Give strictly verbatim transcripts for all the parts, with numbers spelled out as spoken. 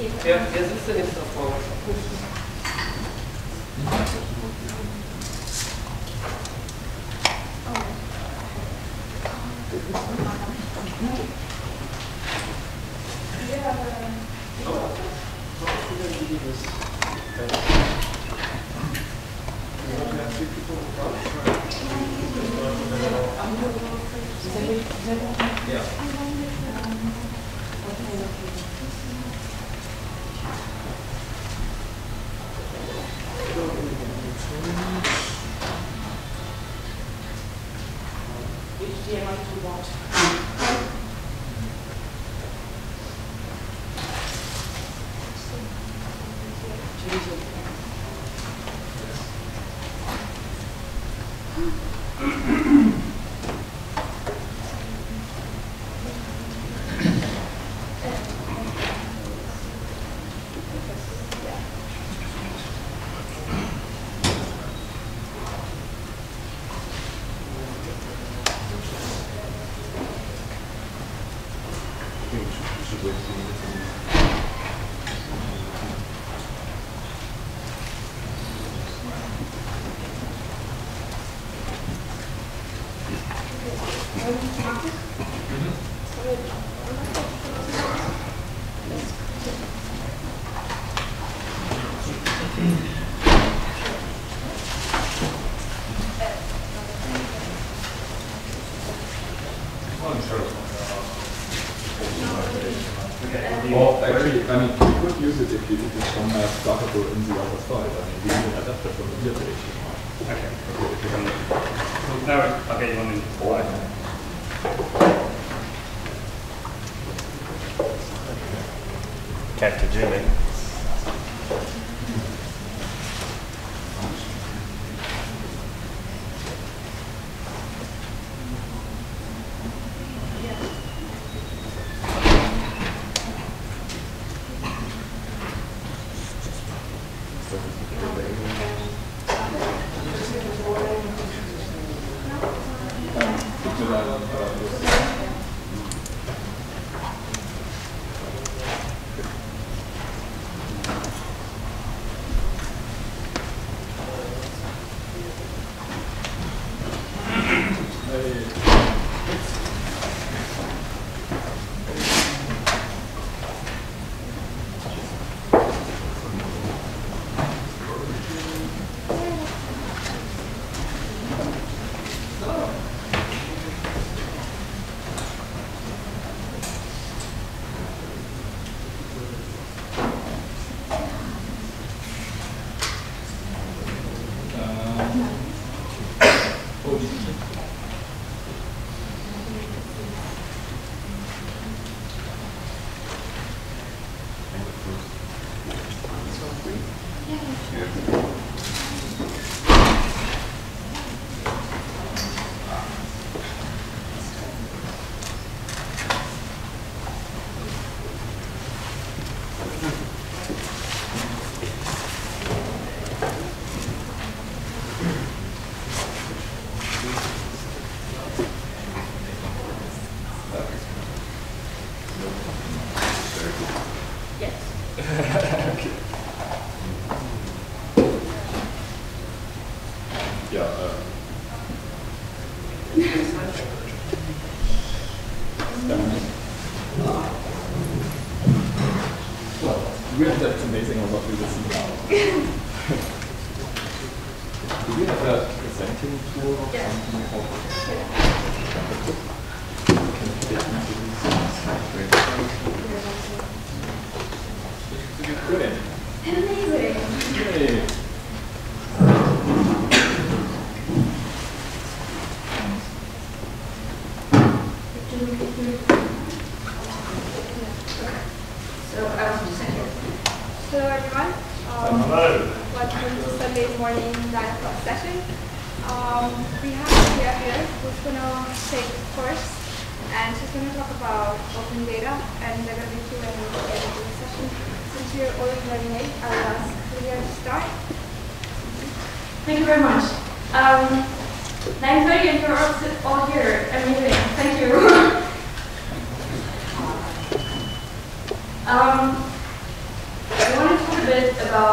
Der, der sitzt ja nicht davor.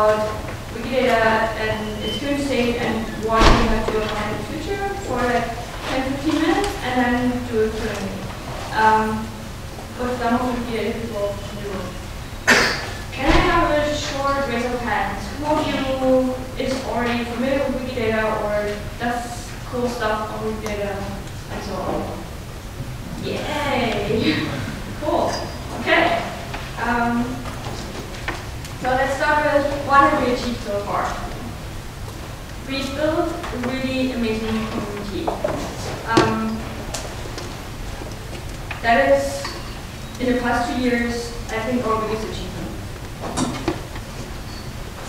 about Wikidata and its current state and what we have to do about in the future for like ten to fifteen minutes, and then do a Q and A. Um, but some of Wikidata people do. Can I have a short raise of hands? Who of you is already familiar with Wikidata or does cool stuff on Wikidata and so on? Yay! Cool. Okay. Um, so let's start with what have we achieved so far. We built a really amazing community. Um, that is, in the past two years, I think our biggest achievement.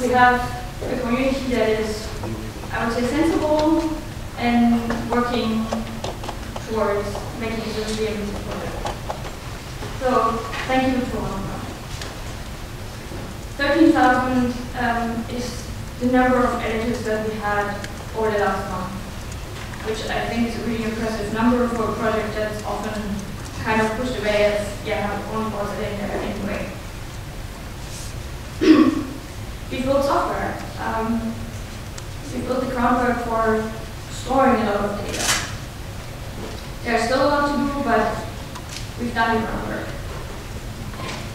We have a community that is, I would say, sensible and working towards making it a really amazing project. So, thank you for all that. thirteen thousand um, is the number of editors that we had over the last month, which I think is a really impressive number for a project that's often kind of pushed away as, yeah, one was editor anyway. We built software. Um, we built the groundwork for storing a lot of data. There's still a lot to do, but we've done it on work.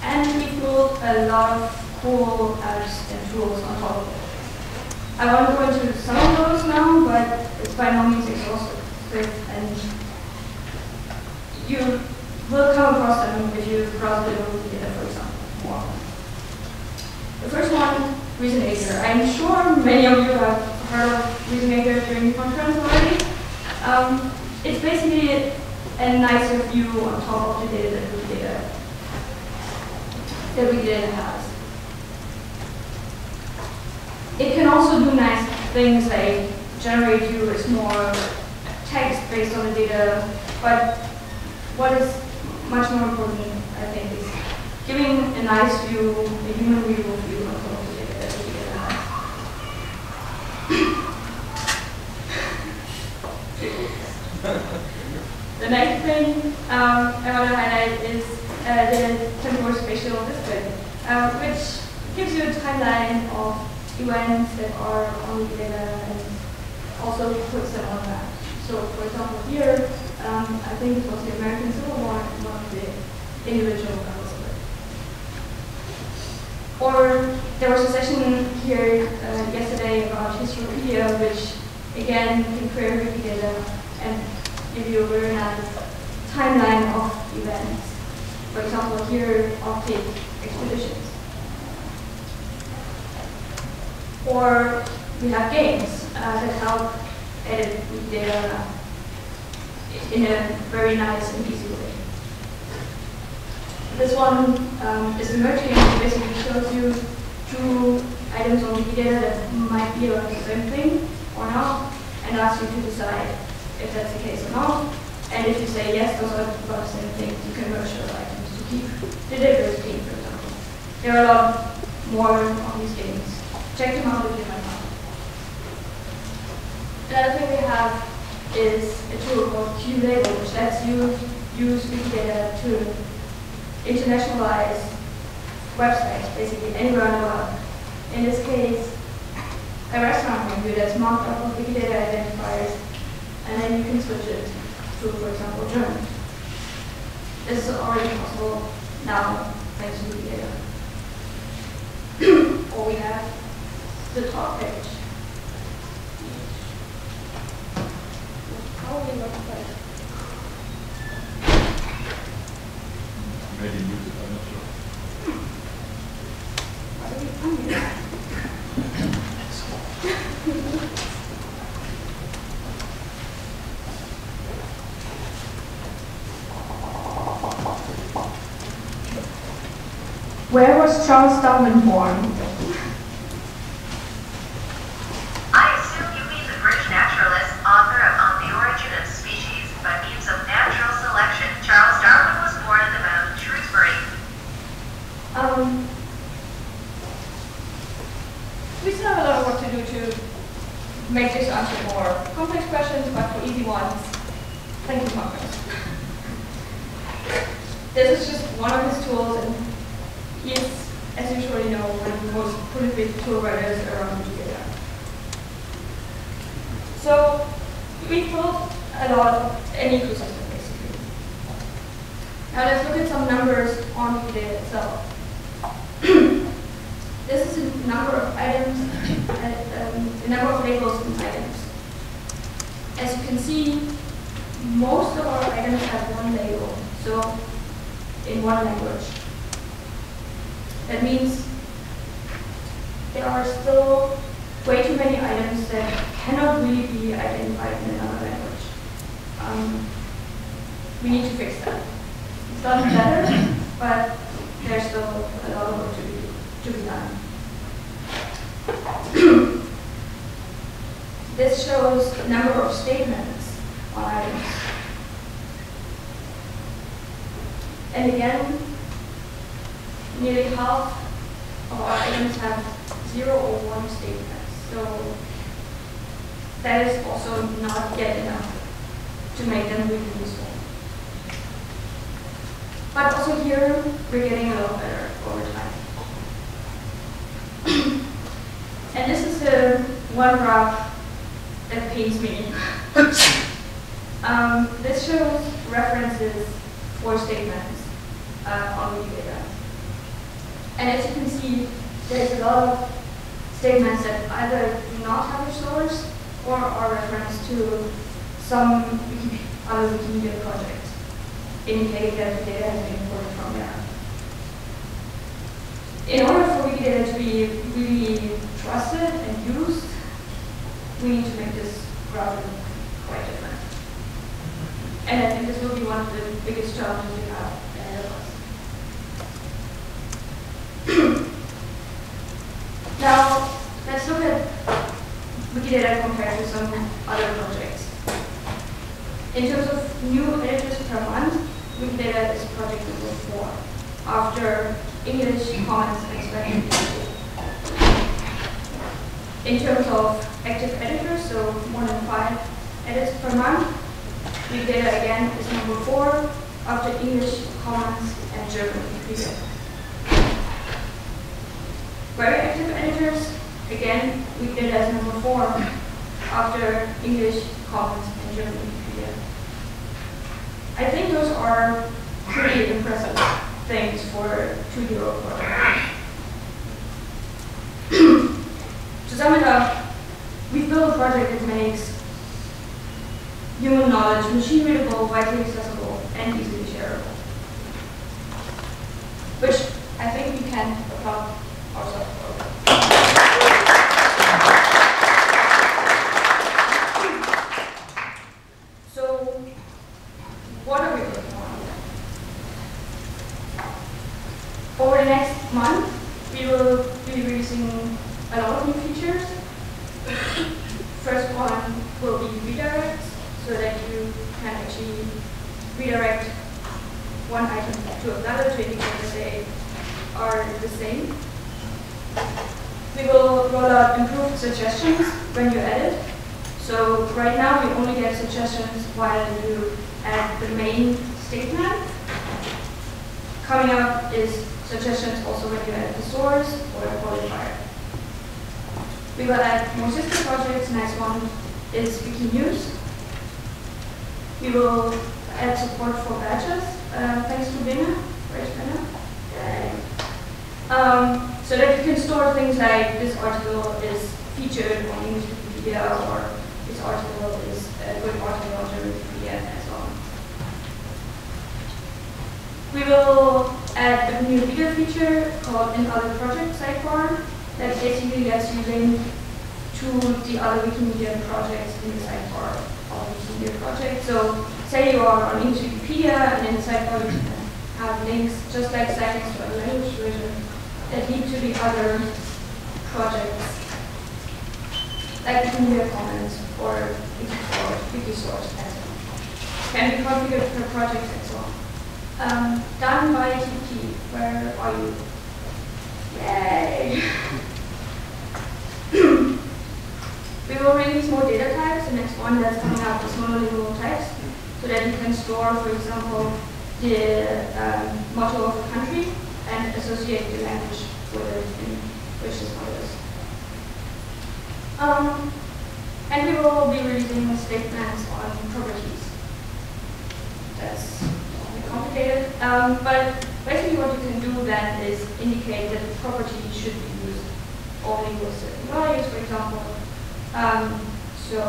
And we built a lot of cool apps and tools on top of it. I won't go into some of those now, but it's by no means exhaustive. And you will come across them if you browse the Wikidata, for example. Wow. The first one, Reasonator. I'm sure many of you have heard of Reasonator during the conference already. Um, it's basically a nicer view on top of the data that Wikidata that Wikidata has. It can also do nice things like generate you with more text based on the data, but what is much more important, I think, is giving a nice view, a human view of view on top of the data that Wikidata has. The next thing um, I want to highlight is uh, the temporal spatial display, uh, which gives you a timeline of events that are on the data and also puts them on that. So, for example, here, um, I think it was the American Civil War and one of the individual battles of it. Or there was a session here uh, yesterday about Historopedia, which again can query the data and give you a very nice timeline of events. For example, here, Arctic expeditions. Or we have games uh, that help edit data in a very nice and easy way. This one um, is emerging. It basically shows you two items on Wikidata that might be about the same thing or not, and asks you to decide if that's the case or not. And if you say yes, those are about the same things, you can merge those items to keep the data clean, for example. There are a lot more on these games. Check them out if you haven't. Another thing we have is a tool called Q-Label, which lets you use Wikidata to internationalize websites, basically anywhere in the world. In this case, a restaurant menu that's marked up with Wikidata identifiers, and then you can switch it to, for example, German. This is already possible now, thanks to Wikidata. Or we have the top page. Probably not quite. Maybe use it, I'm not sure. Why do we come here? Where was Charles Darwin born? I assume you mean the British naturalist, author of On the Origin of Species, by means of natural selection. Charles Darwin was born in the Mount Shrewsbury. Um, we still have a lot of work to do to make this answer more complex questions, but for easy ones, thank you, Markus. This is just one of his tools, and he's as you surely know, one of the most prolific providers around Wikidata. So we thought about an ecosystem, basically. Now let's look at some numbers on Wikidata itself. This is the number of items, uh, um, the number of labels and items. As you can see, most of our items have one label, so in one language. That means there are still way too many items that cannot really be identified in another language. Um, we need to fix that. It's not better, but there's still a lot of work to do. To be done. This shows the number of statements on items. And again, nearly half of our items have zero or one statements. So that is also not yet enough to make them really useful. But also here, we're getting a lot better over time. And this is the one graph that pains me. um, this shows references for statements uh, on Wikidata. And as you can see, there's a lot of statements that either do not have a source or are referenced to some Wiki other Wikimedia project, indicating that the data has been imported from there. In order for Wikidata to be really trusted and used, we need to make this graph look quite different. And I think this will be one of the biggest challenges we have ahead of us. Now, let's look at Wikidata compared to some other projects. In terms of new editors per month, Wikidata is project number four, after English Commons expanded. In terms of active editors, so more than five edits per month, Wikidata again is number four after English Commons and German Wikipedia. Very active editors, again, Wikidata is number four after English Commons and German Wikipedia. I think those are pretty impressive things for two-year-old program. To sum it up, we've built a project that makes human knowledge machine-readable, widely accessible, and easily shareable, which I think we can applaud ourselves for. So, what are we doing? Over the next month, we will be releasing a lot of new features. First one will be redirects, so that you can actually redirect one item to another to indicate that they are the same. We will roll out improved suggestions when you edit. So right now, we only get suggestions while you add the main statement. Coming up is suggestions also when you add the source or a qualifier. We will add more sister projects. Next one is Wiki News. We will add support for badges, uh, thanks to Binna. Where's Binna? Um, so that you can store things like this article is featured on English Wikipedia, or this article is a good article on German Wikipedia, and so on. We will add a new bigger feature called an other project sidebar that basically lets you link to the other Wikimedia projects in the sidebar of the Wikimedia project. So say you are on English Wikipedia, and in the sidebar you can have links just like sidelinks to other language versions that lead to the other projects, like Wikimedia Commons or Wikisource, Wikisource, and so on. Can be configured per project and so on. Um, done by T T, where are you? Yay! We will release more data types. The next one that's coming out is monolingual types, so that you can store, for example, the um, motto of a country and associate the language which is closed. Um, and we will be releasing the statements on properties. That's a bit complicated, um, but basically what you can do then is indicate that the property should be used only with certain values, for example. Um, so,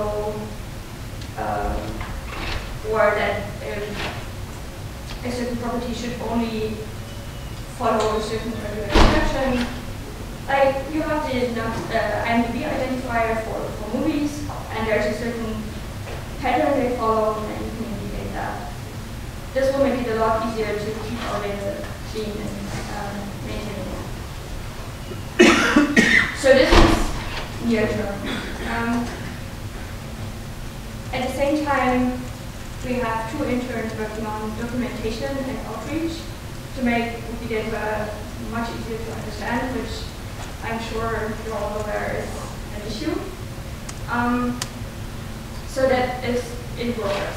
um, or that a certain property should only follow a certain regular exception. Like, you have the uh, I M D B identifier for, for movies, and there's a certain pattern they follow, and you can indicate that. This will make it a lot easier to keep our data clean and um, maintain it. So this is near term. Um, at the same time, we have two interns working on documentation and outreach to make Wikidata much easier to understand, which I'm sure you're all aware is an issue. Um, so that is in progress.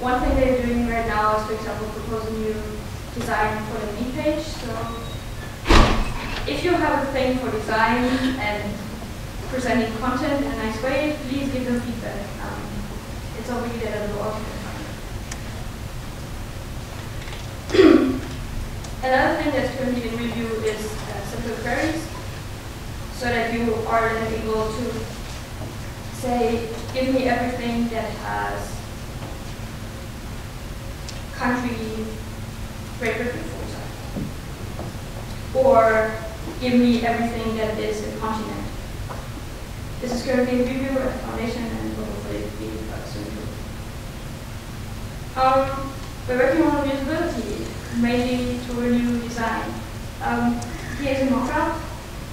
One thing they're doing right now is, for example, propose a new design for the lead page. So if you have a thing for design and presenting content in a nice way, please give them feedback. Um, it's on Wikidata blog. Another thing that's currently in review is uh, simple queries, so that you are then able to say, give me everything that has country Great Britain, for example, or give me everything that is a continent. This is currently in review at the foundation and will hopefully be soon. Um, we're working on usability, mainly to renew design. Um, here's a mock-up.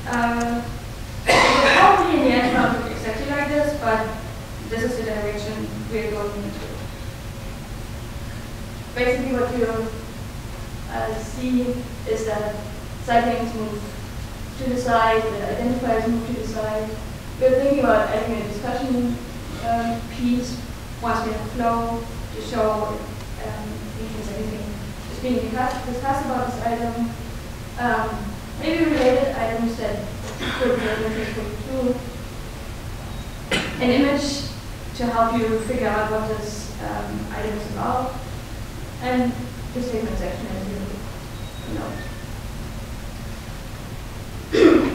Um, probably in the end not look exactly like this, but this is the direction we're going into. Basically what you'll uh, see is that sidelines move to the side, the identifiers move to the side. We're thinking about adding a discussion um, piece once we have flow to show um, if anything is being discussed, discussed about this item. Um, Maybe related items that could be interesting too. An image to help you figure out what this um, item is about, and the statement section as you know.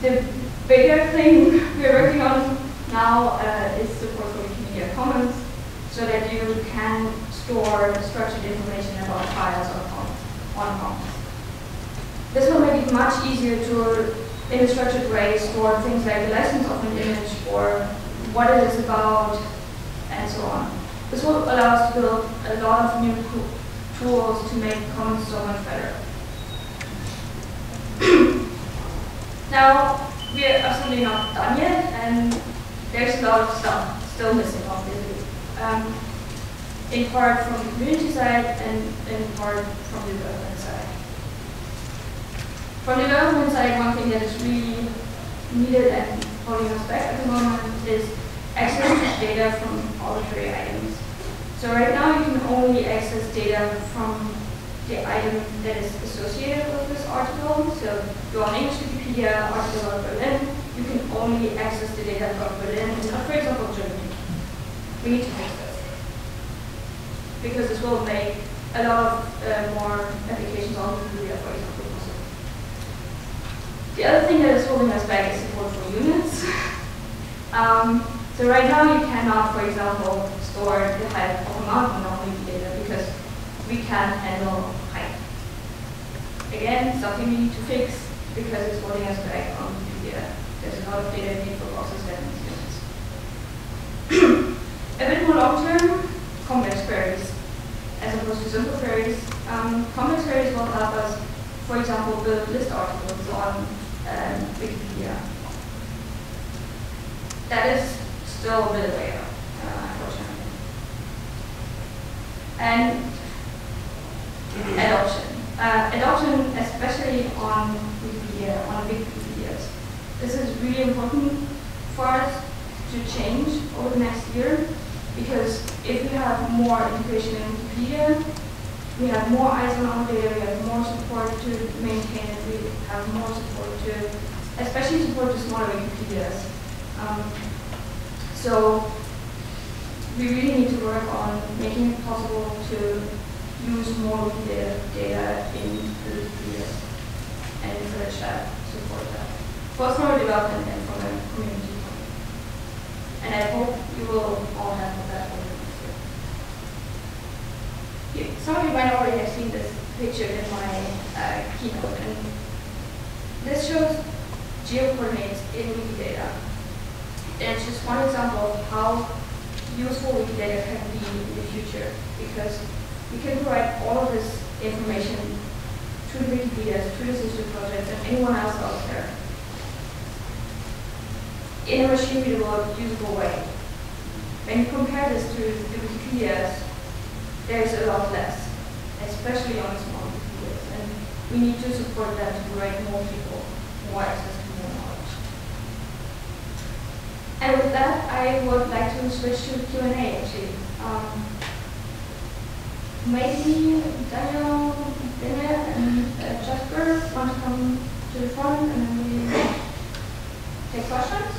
The bigger thing we're working on now uh, is support for Wikimedia Commons, so that you can store structured information about files on Commons. This will make it much easier to, in a structured way, store things like the license of an image or what it is about, and so on. This will allow us to build a lot of new tools to make Commons so much better. Now, we are absolutely not done yet, and there's a lot of stuff still missing, obviously. Um, in part from the community side, and in part from the development side. From the development side, one thing that is really needed and holding us back at the moment is access to data from arbitrary items. So right now you can only access data from the item that is associated with this article. So you're on English Wikipedia, article about Berlin, you can only access the data about Berlin, for example Germany. We need to fix this, because this will make a lot of uh, more applications on Wikipedia, for example. The other thing that is holding us back is support for units. um, so right now you cannot, for example, store the height of a mountain on Wikidata because we can't handle height. Again, something we need to fix because it's holding us back on Wikidata. There's a lot of data we need for boxes that needs units. A bit more long-term, complex queries, as opposed to simple queries. Um, complex queries will help us, for example, build list articles on Um, Wikipedia. That is still a bit of a way out, uh, unfortunately. And adoption. Uh, adoption, especially on Wikipedia, on big Wikipedias. This is really important for us to change over the next year, because if we have more integration in Wikipedia, we have more eyes on the data, we have more support to maintain it, we have more support to, especially support to smaller Wikipedias. Um, so we really need to work on making it possible to use more Wikidata data in the Wikipedias and encourage that, support that, both from a development and from a community point. And I hope you will all have that over this year. Yeah, some of you might already have seen this picture in my uh, keynote, and this shows geo-coordinates in Wikidata. And it's just one example of how useful Wikidata can be in the future, because we can provide all of this information to the Wikipedias, to the sister projects, and anyone else out there in a machine-readable, usable way. When you compare this to the Wikipedias, there's a lot less, especially on small Wikipedias, and we need to support that to provide more people more access to more knowledge. And with that, I would like to switch to Q and A, actually. Um, maybe Daniel, Daniel, and uh, Jasper want to come to the front, and then we take questions.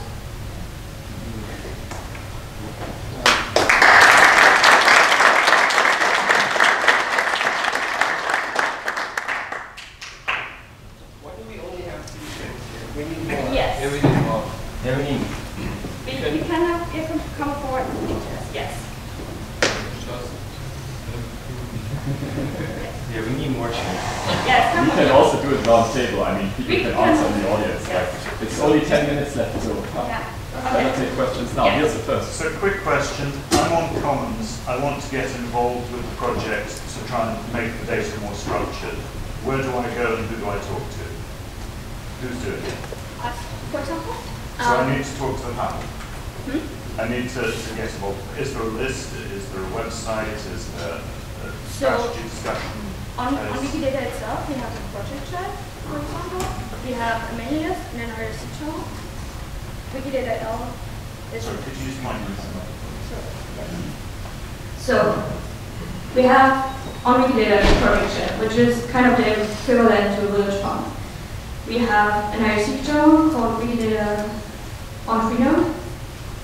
To, to get involved? Is there a list? Is there a website? Is there a strategy discussion? On, on Wikidata itself, we have a project chat, for example. We have a mailing list and an R S C channel. Wikidata L is. Sorry, could you use mine? So, we have on Wikidata a project chat, which is kind of the equivalent to a village fund. We have an R S C channel called Wikidata on Freenode.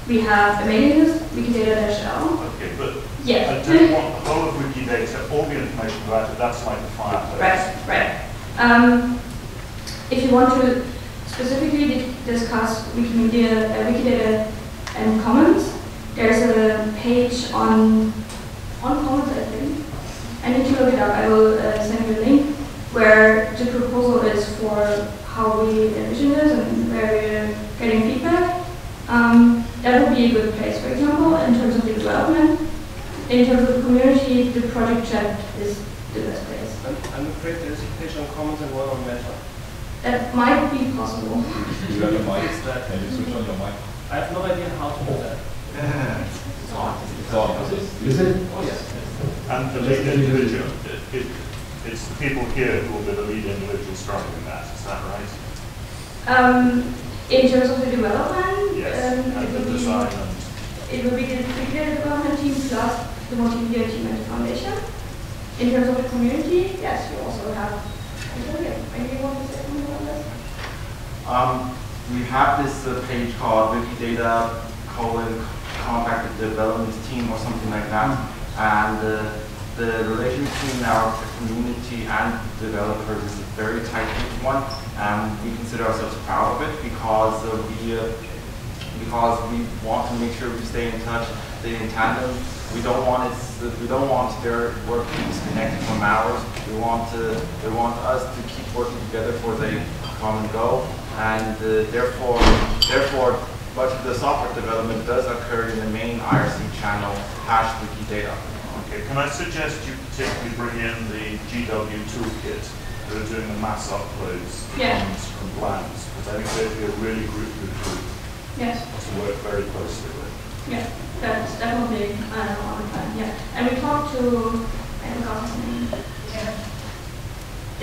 We have a mailing list, Wikidata-L. Okay, but yes. I don't want the whole of Wikidata, all the information about it, that's like the fireplace. Right, right. Um, if you want to specifically discuss Wikimedia, uh, Wikidata and Commons, there's a page on, on Commons, I think. I need to look it up, I will uh, send you a link, where the proposal is for how we envision this and where we're getting feedback. Um, That would be a good place, for example, in terms of the development. In terms of the community, the project chat is the best place. I'm afraid there's a page on Commons and one on Meta. That might be possible. You have a mic? Can you switch on your mic? I have no idea how to do that. It's hard. It's hard. Is it? Oh, yes. And the lead individual. It, it, it's the people here who will be the lead individual struggling that. Is that right? Um, In terms of the development, yes, um, it, will the design. Be, it will be the Wikimedia development team plus the Wikimedia team and the foundation. In terms of the community, yes, you also have. Maybe you want to say something about this? Um, we have this uh, page called Wikidata colon contact the development team or something like that, and uh, the relation between our community and developers is a very tight one, and we consider ourselves proud of it because uh, we uh, because we want to make sure we stay in touch, stay in tandem. We don't want it. We don't want their work to be disconnected from ours. We want to. They want us to keep working together for the common goal, and uh, therefore, therefore, much of the software development does occur in the main I R C channel, hash Wikidata. Can I suggest you particularly bring in the G W toolkit that are doing the mass uploads yeah. from plans? Because I think they'd be a really good group yes. to work very closely with. Yeah, that's definitely uh, on the plan. Yeah. And we talked to, I forgot his name. Yeah.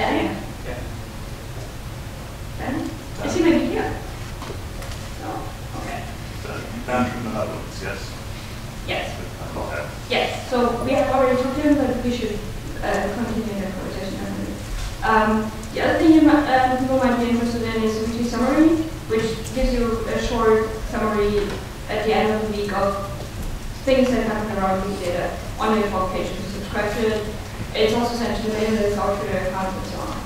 Dan? Yeah. Dan? Dan? Is he maybe here? No? Okay. Dan from the Netherlands, yes? Yes. Okay. Yes, so we have already talked to him, but we should uh, continue. Um, the other thing you, uh, people might be interested in is weekly summary, which gives you a short summary at the end of the week of things that happen around Wikidata on your blog page. You subscribe to it. It's also sent to the mail, it's out to their account, and so on.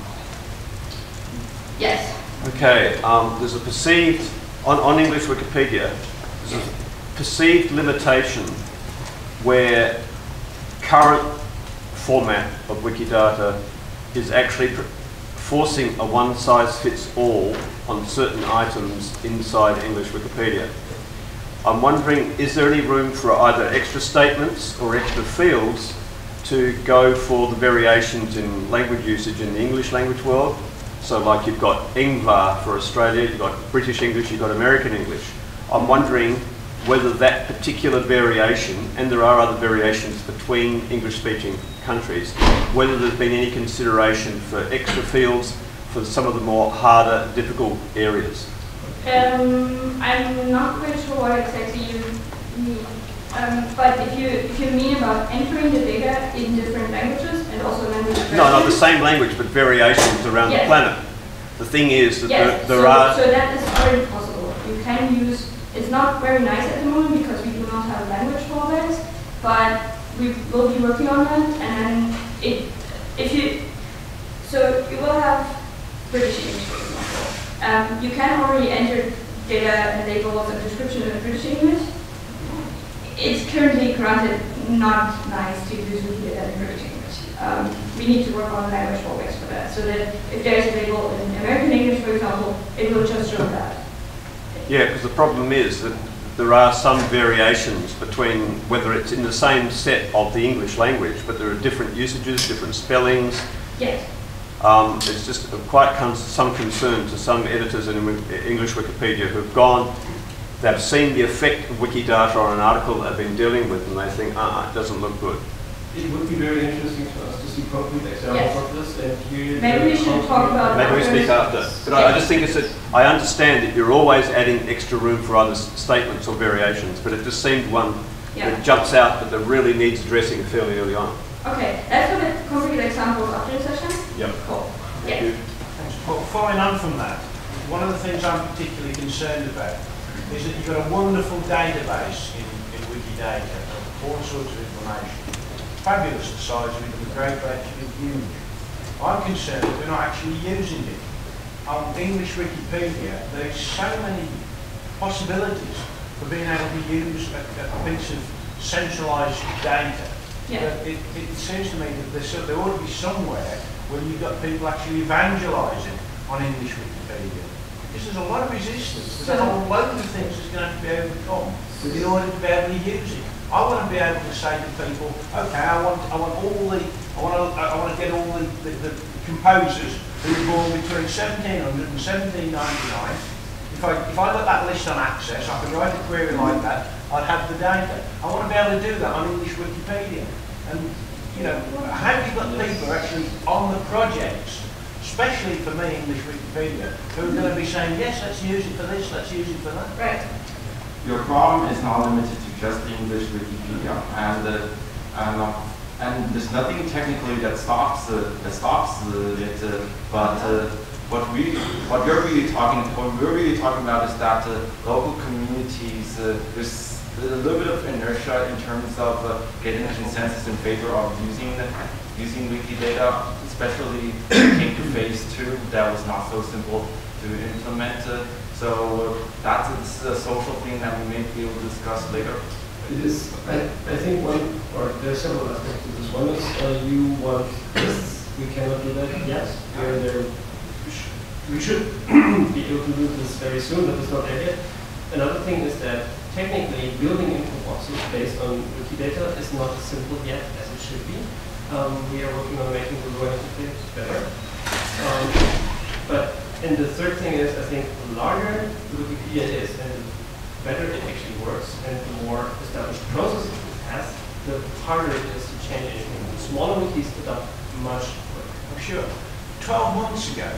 Yes? Okay, um, there's a perceived, on, on English Wikipedia, there's a perceived limitation where current format of Wikidata is actually pr forcing a one-size-fits-all on certain items inside English Wikipedia. I'm wondering, is there any room for either extra statements or extra fields to go for the variations in language usage in the English language world? So like you've got ENGLA for Australia, you've got British English, you've got American English. I'm wondering whether that particular variation, and there are other variations between English-speaking countries, whether there's been any consideration for extra fields for some of the more harder, difficult areas. Um, I'm not quite sure what exactly you mean. Um, but if you if you mean about entering the data in different languages and also language variations. No, not the same language, but variations around yes. the planet. The thing is that yes. there, there so, are... So that is already possible. You can use... It's not very nice at the moment because we do not have language formats, but we will be working on that. And it, if you... So you will have British English, for example. Um, you can already enter data and labels and description in British English. It's currently granted not nice to use Wikidata in British English. Um, we need to work on language formats for that, so that if there is a label in American English, for example, it will just show that. Yeah, because the problem is that there are some variations between whether it's in the same set of the English language, but there are different usages, different spellings. Yes. Um, it's just of quite con some concern to some editors in English Wikipedia who've gone. They've seen the effect of Wikidata on an article they've been dealing with, and they think, ah, uh-uh, it doesn't look good. It would be very interesting for us to see concrete examples yes. of this, and here maybe we should talk about. Maybe we speak after. But yeah. I, I just think it's. A, I understand that you're always adding extra room for other statements or variations, but it just seemed one yeah. that jumps out, but that really needs addressing fairly early on. Okay, let's look at concrete examples after the session. Yep. Cool. Thank yeah. you. Well, following on from that, one of the things I'm particularly concerned about is that you've got a wonderful database in, in Wikidata of all sorts of information. Fabulous the size of it and the great collection of huge. I'm concerned that we're not actually using it. On English Wikipedia, there's so many possibilities for being able to use a, a piece of centralised data. Yeah. But it, it seems to me that there, so there ought to be somewhere where you've got people actually evangelising on English Wikipedia. There's a lot of resistance. There's a whole load of things that's going to have to be overcome in order to be able to use it. I want to be able to say to people, okay, I want, I want all the, I want to, I want to get all the, the, the composers who were born between seventeen hundred and seventeen ninety-nine. If I, if I got that list on Access, I could write a query like that. I'd have the data. I want to be able to do that on English Wikipedia. And you know, how have you got people actually on the projects? Especially for me, English Wikipedia, who are going to be saying, yes, let's use it for this, let's use it for that. Right. Your problem is not limited to just the English Wikipedia, and the, and, uh, and there's nothing technically that stops uh, that stops uh, it. Uh, but uh, what we what we're really talking what we're really talking about is that uh, local communities uh, there's. There's a little bit of inertia in terms of uh, getting consensus in favor of using using Wikidata, especially came to phase two. That was not so simple to implement. Uh, so uh, that's this is a social thing that we may be able to discuss later. It is. I, I think one or there are several aspects to this. One is uh, you want lists. We cannot do that. Yes. We're there. We should be able to do this very soon, but it's not there yet. Another thing is that. Technically, building info boxes based on Wikidata is not as simple yet as it should be. Um, we are working on making the Lua interface better. Um, but and the third thing is, I think, the larger the Wikipedia is, and the better it actually works, and the more established processes it has, the harder it is to change anything. The smaller wikis adopt much work. I'm sure. Twelve months ago,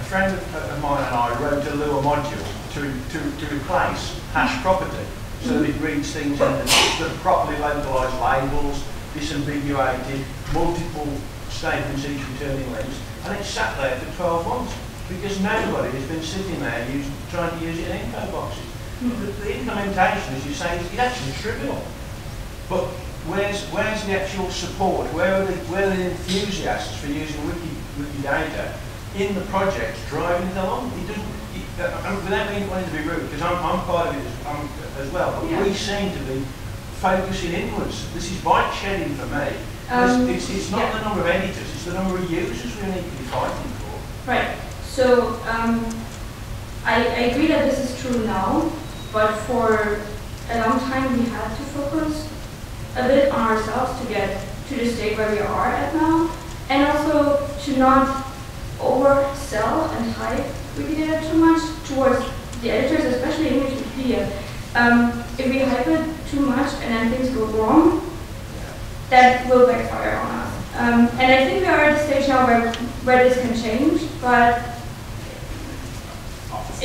a friend of mine and I wrote a Lua module to to to replace hash property, so that it reads things in the, the properly localized labels, disambiguated, multiple same procedure returning lengths, and it sat there for twelve months because nobody has been sitting there using, trying to use it in info boxes. The, the implementation, as you say, is actually trivial. But where's where's the actual support? Where are the where are the enthusiasts for using Wiki Wikidata in the project driving it along? It doesn't. It, uh, without me wanting to be rude, because I'm I'm part of it as, um, as well. But yeah. We seem to be focusing inwards. This is bike shedding for me. Um, it's, it's not yeah. the number of editors; it's the number of users we need to be fighting for. Right. So um, I, I agree that this is true now. But for a long time, we had to focus a bit on ourselves to get to the state where we are at now, and also to not oversell and hype Wikidata too much towards the editors, especially in Wikipedia. Um, if we hype it too much and then things go wrong, that will backfire on us. Um, and I think we are at a stage now where, where this can change, but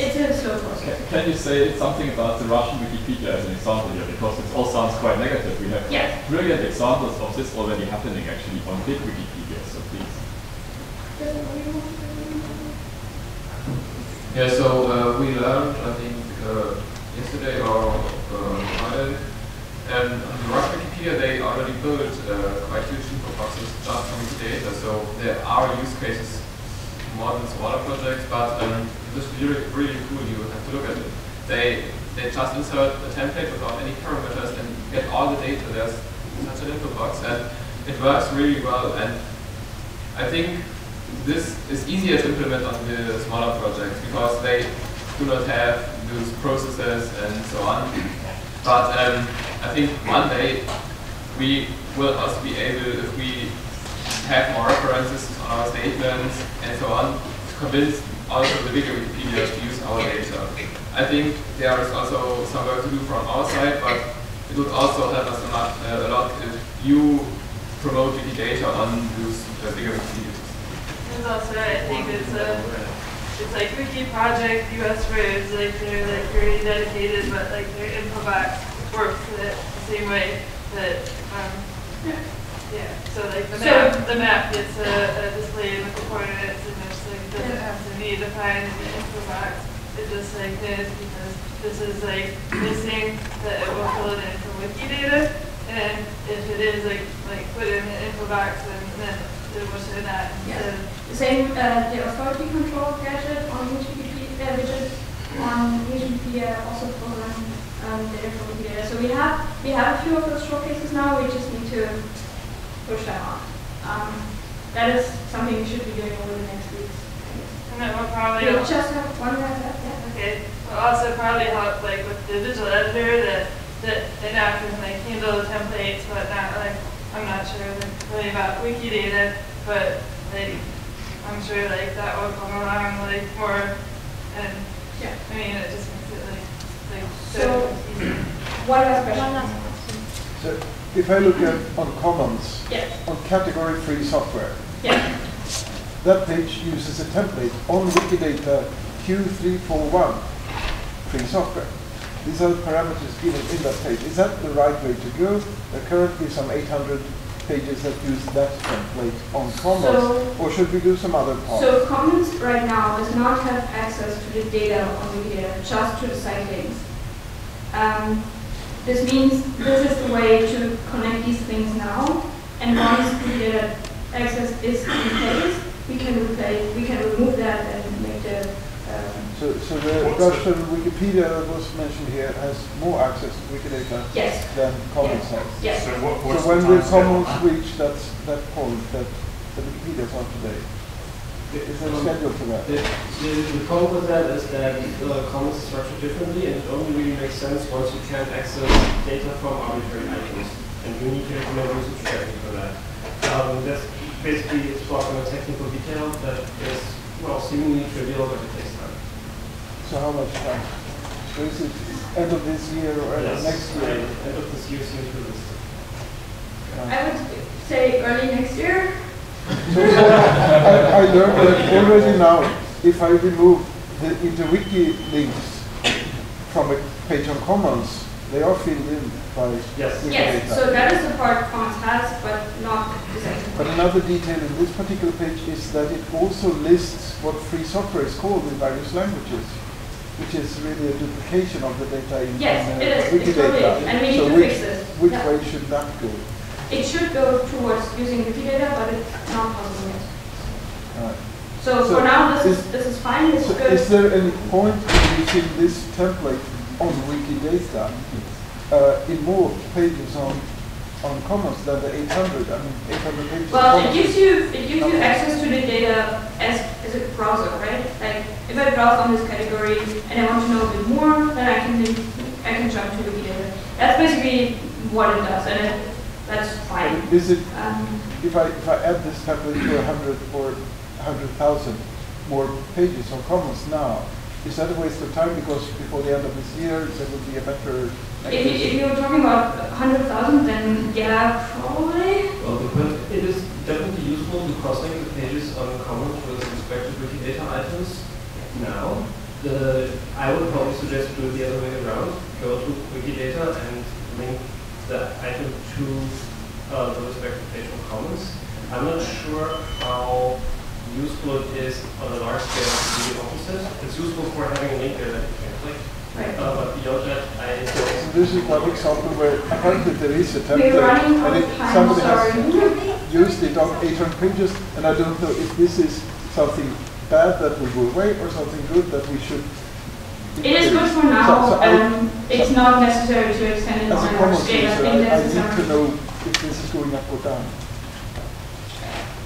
it's a slow process. Can you say something about the Russian Wikipedia as an example here? Because it all sounds quite negative. We have yeah. brilliant examples of this already happening actually on big Wikipedia, so please. Yeah, so uh, we learned, I think, uh, yesterday or uh, Friday, and on the Russian Wikipedia they already built uh, quite huge superboxes just from Wikidata, so there are use cases more than smaller projects, but um, this is really, really cool. You have to look at it. They they just insert a template without any parameters and get all the data. There's such an info box, and it works really well. And I think this is easier to implement on the smaller projects because they do not have those processes and so on. But um, I think one day we will also be able, if we have more references on our statements and so on, to convince also the bigger Wikipedia to use our data. I think there is also some work to do from our side, but it would also help us a lot, uh, a lot if you promote Wikidata on those uh, bigger Wikipedia. And also, I think it's a, it's like Wiki Project U S Raves, like they're like very dedicated, but like their info box works the same way that. Um, yeah. Yeah, so like the so map, the map gets a, a display in the coordinates, and it's like doesn't yeah. have to be defined in the info box. It just like this because this is like missing that it will fill it in from Wikidata, and if it is like like put in the info box, then then it will show that. Yeah. The same uh, the authority control gadget on Wikipedia uh, widget on Wikipedia also pulls in um, data from Wikidata. So we have we have a few of those showcases now. We just need to push that on. Um, that is something we should be doing over the next weeks. And then we'll probably we'll just have one last step, yeah. Okay. We'll also probably help like with the visual editor that that they now can like handle the templates, but not like I'm not sure like, really about Wikidata, but like I'm sure like that will come along like more, and yeah. I mean it just makes it like like so, so easy. One last question. One last question. So, if I look at on Commons, yeah. on category three software, yeah. that page uses a template on Wikidata Q three four one free software. These are the parameters given in that page. Is that the right way to go? There are currently some eight hundred pages that use that template on Commons, so, or should we do some other part? So Commons right now does not have access to the data on Wikidata, just to the site links. Um, This means this is the way to connect these things now, and once the access is in place, we can replace, we can remove that and make the. Um, so, so the Russian Wikipedia that was mentioned here has more access to Wikidata yes. than Commons yes. has. Yes. So, what, what's so when will Commons uh, reach that that point that the Wikipedia is on today? Is there a schedule for that? The, the, the problem with that is that uh, Commons is structured differently, and it only really makes sense once you can't access data from arbitrary items. And you need to recommend usage tracking for that. Um, that's basically it's far from a technical detail that is, well, seemingly trivial, but it takes time. So how much time? So is it end of this year or end yes, of next year? End of this year seems realistic. Um, I would say early next year. So I, I learned that already now, if I remove the interwiki links from a page on Commons, They are filled in by yes. yes. Data. So that is the part Commons has, but not presented. But another detail in this particular page is that it also lists what free software is called in various languages, which is really a duplication of the data in Wikidata. Yes, in, uh, it is. It's totally, and we need so to which, fix this. Which yeah. way should that go? It should go towards using Wikidata, but it's not possible yet. Right. So, so for now, this is, is this is fine. It's so good. Is there any point in using this template on Wikidata uh, in more pages on on Commons than the eight hundred? I mean, eight hundred pages. Well, it gives you it gives you access to the data as as a browser, right? Like if I browse on this category and I want to know a bit more, then I can I can jump to Wikidata. That's basically what it does, and it, that's fine. Is it um, if I if I add this template to one hundred or one hundred thousand more pages on Commons now? Is that a waste of time? Because before the end of this year, there will be a better. If, you, if you're talking about one hundred thousand, then yeah, probably. Well, but it is definitely useful to cross-link the pages on Commons with respect to Wikidata items. Now, the, I would probably suggest do it the other way around. Go to Wikidata and link the item to uh, the respective page on Commons. I'm not sure how useful it is on a large scale to the opposite. It's useful for having a link there that you can click. Right. Uh, but beyond that, I don't. So this is one example where apparently there is a template and it, somebody sorry. has used it on eight hundred pages, and I don't know if this is something bad that will go away or something good that we should. It is good for now. So, so um, it's so not necessary to extend it on a large scale. I think that's I need to know if this is going up or down.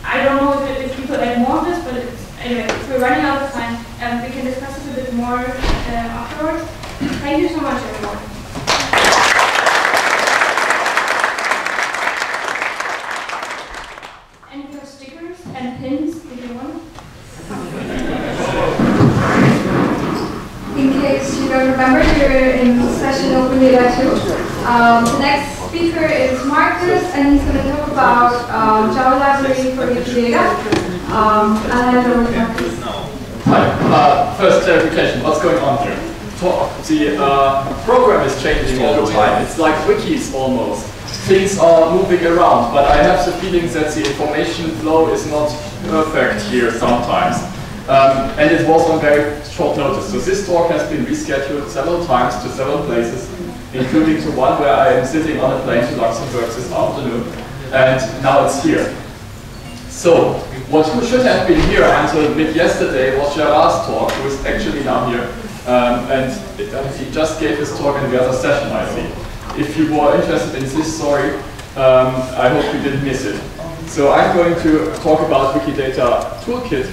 I don't know if, if people add more of this, but it's, anyway, if we're running out of time, um, we can discuss this a bit more uh, afterwards. Thank you so much, everyone. And if you have stickers and pins, if you want. In case you don't remember, you're in session Open Data two. Um, the next speaker is Markus, and he's going to talk about um, Java library for Wikidata. Um, and I don't know. Hi. Uh, first clarification: what's going on here? The uh, program is changing all the time. It's like wikis almost. Things are moving around, but I have the feeling that the information flow is not perfect here sometimes. Um, and it was on very short notice. So this talk has been rescheduled several times to several places, including to one where I am sitting on a plane to Luxembourg this afternoon, and now it's here. So, what should have been here until mid-yesterday was Gerard's talk, who is actually now here, um, and it, uh, he just gave his talk in the other session, I see. If you were interested in this story, um, I hope you didn't miss it. So I'm going to talk about Wikidata Toolkit.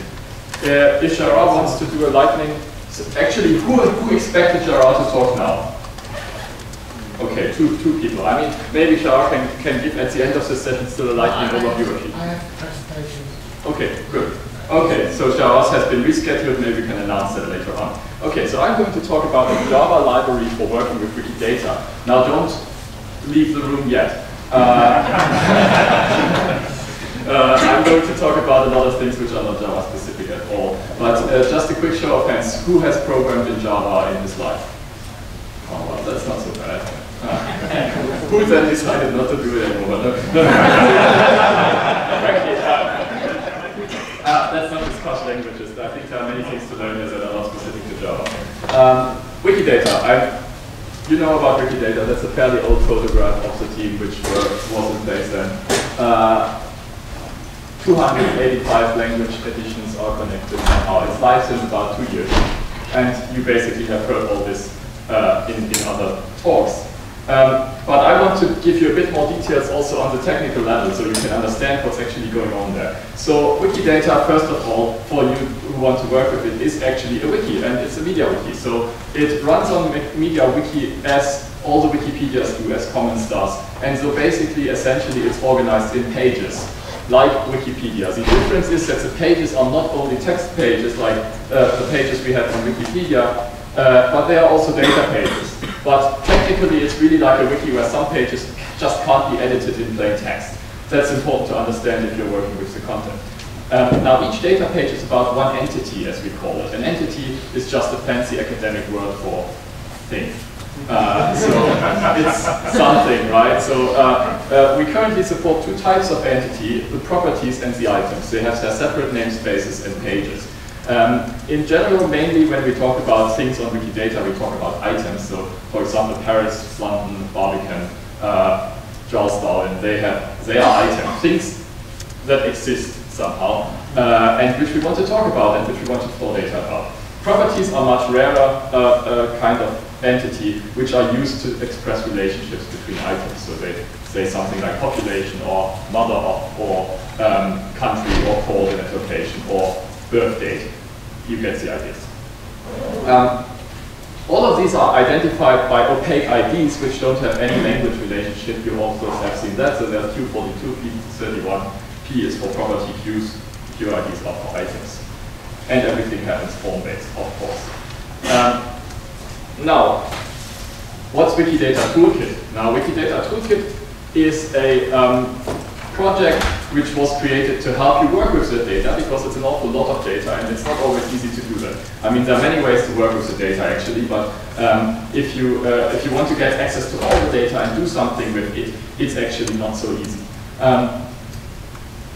Uh, if Gerard wants to do a lightning... So actually, who, who expected Gerard to talk now? Okay, two two people. I mean, maybe Shara can, can give at the end of the session still a lightning overview. I have presentations. Okay, good. Okay, so Shara's has been rescheduled. Maybe we can announce that later on. Okay, so I'm going to talk about the Java library for working with Wikidata. Now, don't leave the room yet. Uh, uh, I'm going to talk about a lot of things which are not Java specific at all. But uh, just a quick show of hands: who has programmed in Java in his life? Oh, well, that's not so bad. Who then decided not to do it anymore? No. uh, that's not discussed languages. I think there are many things to learn here that are not specific to Java. Um, Wikidata. I, you know about Wikidata. That's a fairly old photograph of the team which uh, was in place then. Uh, two hundred eighty-five language editions are connected now. It's live since about two years. And you basically have heard all this uh, in, in other talks. Um, but I want to give you a bit more details also on the technical level so you can understand what's actually going on there. So Wikidata, first of all, for you who want to work with it, is actually a wiki, and it's a MediaWiki. So it runs on MediaWiki as all the Wikipedias do, as Commons does. And so basically, essentially, it's organized in pages, like Wikipedia. The difference is that the pages are not only text pages, like uh, the pages we have on Wikipedia, Uh, but they are also data pages. But technically, it's really like a wiki where some pages just can't be edited in plain text. That's important to understand if you're working with the content. Um, now, each data page is about one entity, as we call it. An entity is just a fancy academic word for thing. Uh, so it's something, right? So uh, uh, we currently support two types of entity, the properties and the items. They have their separate namespaces and pages. Um, in general, mainly when we talk about things on Wikidata, we talk about items. So, for example, Paris, London, Barbican, uh, Charlestown, they have, they are items, things that exist somehow, uh, and which we want to talk about and which we want to store data about. Properties are much rarer uh, uh, kind of entity, which are used to express relationships between items. So they say something like population, or mother of, or um, country, or coordinate location, or birth date. You get the ideas. Um, all of these are identified by opaque I Ds, which don't have any language relationship. You also have seen that. So there's Q forty-two, P thirty-one. P is for property, Q's, Q I Ds are for items. And everything happens form-based, of course. Um, now, what's Wikidata Toolkit? Now, Wikidata Toolkit is a um, project which was created to help you work with the data, because it's an awful lot of data and it's not always easy to do that. I mean, there are many ways to work with the data actually, but um, if you uh, if you want to get access to all the data and do something with it, it's actually not so easy. Um,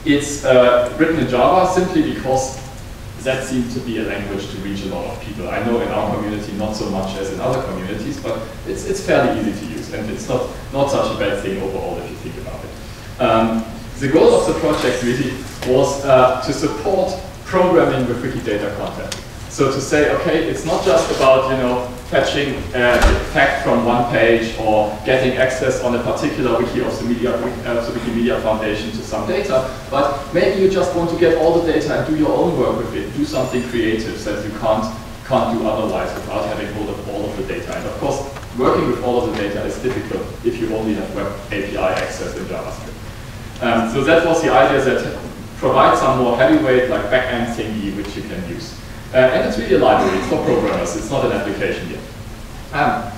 it's uh, written in Java simply because that seems to be a language to reach a lot of people. I know in our community not so much as in other communities, but it's, it's fairly easy to use, and it's not, not such a bad thing overall if you think about it. Um, the goal of the project really was uh, to support programming with Wikidata content. So to say, okay, it's not just about, you know, fetching a fact from one page or getting access on a particular wiki of the, media, uh, the Wikimedia Foundation to some data, but maybe you just want to get all the data and do your own work with it, do something creative that you can't, can't do otherwise without having hold of all of the data. And of course, working with all of the data is difficult if you only have web A P I access in JavaScript. Um, so that was the idea, that provides some more heavyweight, like backend thingy, which you can use. Uh, and it's really a library, it's for programmers, it's not an application yet. Um,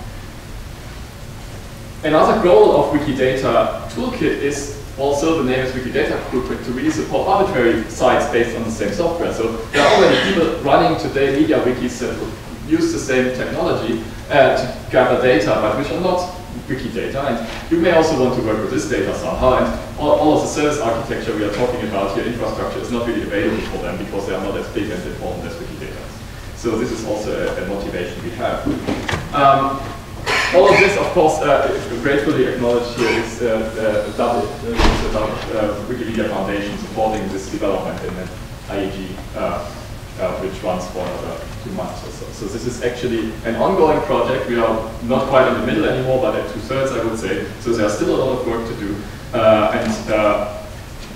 another goal of Wikidata Toolkit is, also the name is Wikidata Toolkit, to really support arbitrary sites based on the same software. So there are already people running today media wikis that use the same technology uh, to gather data, but which are not Wikidata, and you may also want to work with this data somehow, and all, all of the service architecture we are talking about here, infrastructure, is not really available for them because they are not as big and important as Wikidata. So this is also a, a motivation we have. Um, all of this, of course, uh, gratefully acknowledged here is uh, uh, double, uh, double, uh, Wikimedia Foundation supporting this development in an I E G, uh, Uh, which runs for another two months or so. So this is actually an ongoing project. We are not quite in the middle anymore, but at two-thirds, I would say. So there's still a lot of work to do. Uh, and uh,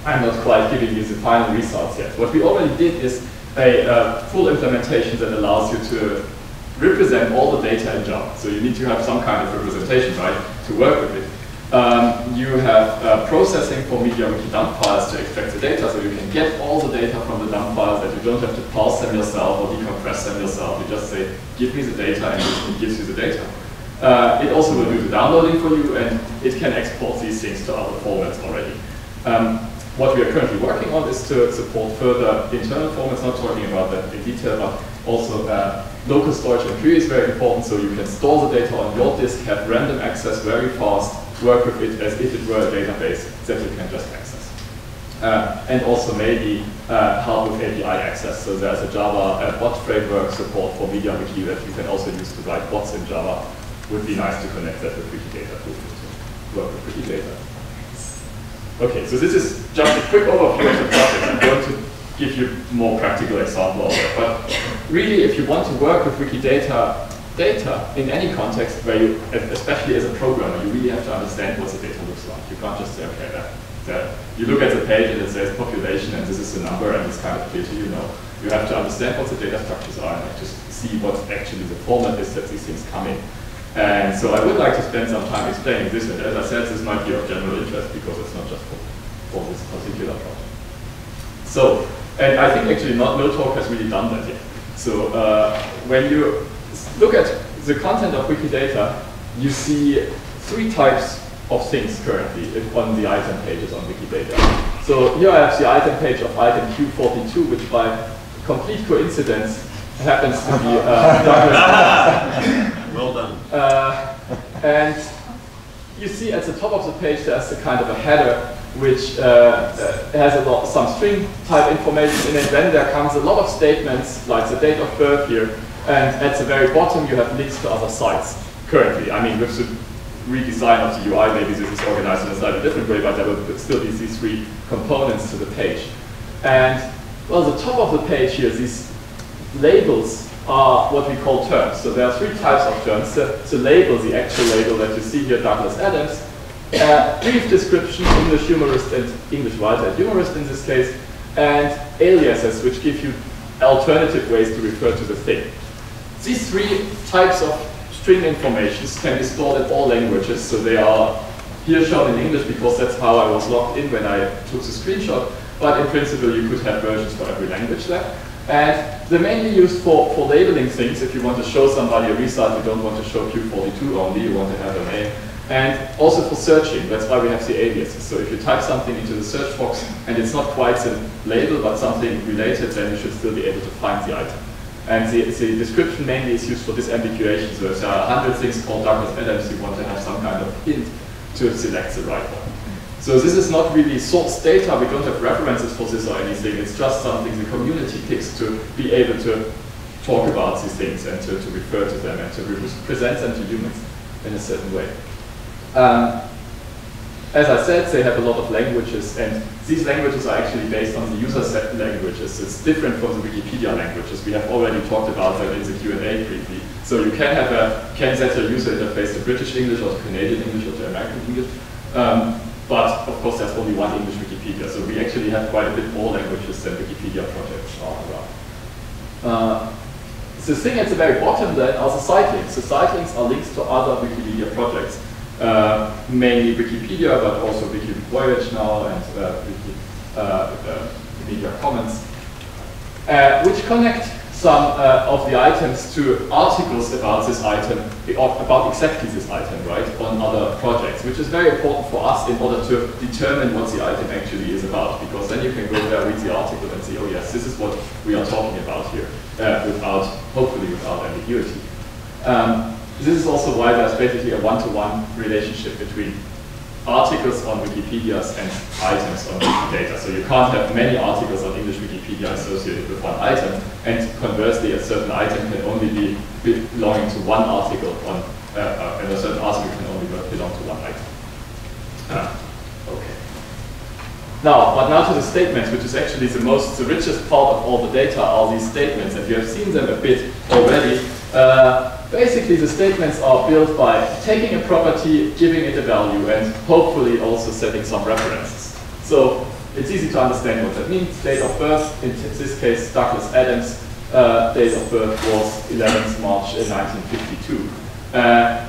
I'm not quite giving you the final results yet. What we already did is a uh, full implementation that allows you to represent all the data in Java. So you need to have some kind of representation, right, to work with it. Um, you have uh, processing for MediaWiki dump files to extract the data, so you can get all the data from the dump files, that you don't have to parse them yourself or decompress them yourself. You just say, give me the data, and it gives you the data. Uh, it also will do the downloading for you, and it can export these things to other formats already. Um, what we are currently working on is to support further internal formats, not talking about that in detail, but also uh, local storage and query is very important, so you can store the data on your disk, have random access very fast, work with it as if it were a database that you can just access. Uh, and also maybe uh, help with A P I access. So there's a Java uh, bot framework support for MediaWiki that you can also use to write bots in Java. Would be nice to connect that with Wikidata Toolkit to work with Wikidata. Okay, so this is just a quick overview of the project. I'm going to give you more practical example of it. But really, if you want to work with Wikidata data in any context where you, especially as a programmer, you really have to understand what the data looks like. You can't just say, okay, that, that. You look at the page and it says population and this is the number and it's kind of clear to you. No, you have to understand what the data structures are and like, just see what actually the format is that these things come in. And so I would like to spend some time explaining this, and as I said, this might be of general interest because it's not just for, for this particular project. So, and I think actually not, no talk has really done that yet. So uh, when you look at the content of Wikidata, you see three types of things currently on the item pages on Wikidata. So here I have the item page of item Q forty-two, which by complete coincidence happens to be... Uh, well done. Uh, And you see at the top of the page there's a kind of a header which uh, has a lot, some string type information in it. Then there comes a lot of statements like the date of birth here, and at the very bottom you have links to other sites currently. I mean, with the redesign of the U I, maybe this is organized in a slightly different way, but there will still be these three components to the page. And well, the top of the page here, these labels are what we call terms. So there are three types of terms. The, the label, the actual label that you see here, Douglas Adams, uh, brief description, English humorist and English writer and humorist in this case, and aliases, which give you alternative ways to refer to the thing. These three types of string informations can be stored in all languages, so they are here shown in English because that's how I was logged in when I took the screenshot, but in principle you could have versions for every language there. And they're mainly used for, for labeling things. If you want to show somebody a result, you don't want to show Q forty-two only, you want to have a name. And also for searching, that's why we have the aliases. So if you type something into the search box and it's not quite the label but something related, then you should still be able to find the item. And the, the description mainly is used for disambiguation. So if there are a hundred things called Douglas Adams, you want to have some kind of hint to select the right one. So this is not really source data, we don't have references for this or anything, it's just something the community picks to be able to talk about these things and to, to refer to them and to present them to humans in a certain way. Um, as I said, they have a lot of languages, and these languages are actually based on the user set languages. It's different from the Wikipedia languages. We have already talked about that in the Q and A briefly. So you can have a, can set your user interface to British English or to Canadian English or to American English. Um, But of course, there's only one English Wikipedia, so we actually have quite a bit more languages than Wikipedia projects are around. Uh, the thing at the very bottom then are the site links. The site links are links to other Wikimedia projects, uh, mainly Wikipedia, but also Wikivoyage now and uh, Wiki, uh, uh, Wikimedia Commons, uh, which connect some uh, of the items to articles about this item, about exactly this item, right, on other projects, which is very important for us in order to determine what the item actually is about, because then you can go there, read the article and say, oh yes, this is what we are talking about here, uh, without, hopefully without ambiguity. Um, this is also why there's basically a one-to-one relationship between articles on Wikipedias and items on Wikidata. So you can't have many articles on English Wikipedia associated with one item, and conversely a certain item can only be belonging to one article on, uh, uh, and a certain article can only belong to one item. Uh, okay. Now, but now to the statements, which is actually the most, the richest part of all the data are these statements, and you have seen them a bit already. Uh, Basically, the statements are built by taking a property, giving it a value, and hopefully also setting some references. So it's easy to understand what that means. Date of birth, in this case, Douglas Adams, uh, date of birth was eleventh March nineteen fifty-two. Uh,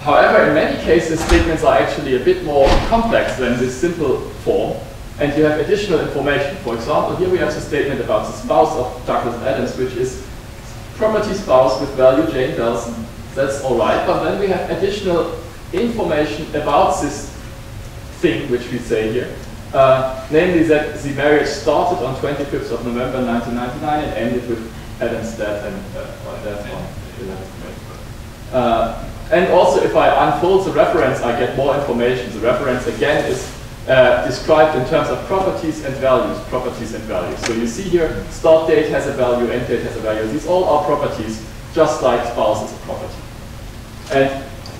however, in many cases, statements are actually a bit more complex than this simple form, and you have additional information. For example, here we have the statement about the spouse of Douglas Adams, which is property spouse with value Jane Belson. That's all right, but then we have additional information about this thing which we say here, uh, namely that the marriage started on twenty-fifth of November nineteen ninety-nine and ended with Adam's death and uh, death on eleventh May. Uh, and also, if I unfold the reference, I get more information. The reference again is Uh, described in terms of properties and values, properties and values. So you see here, start date has a value, end date has a value. These all are properties, just like spouse is a property. And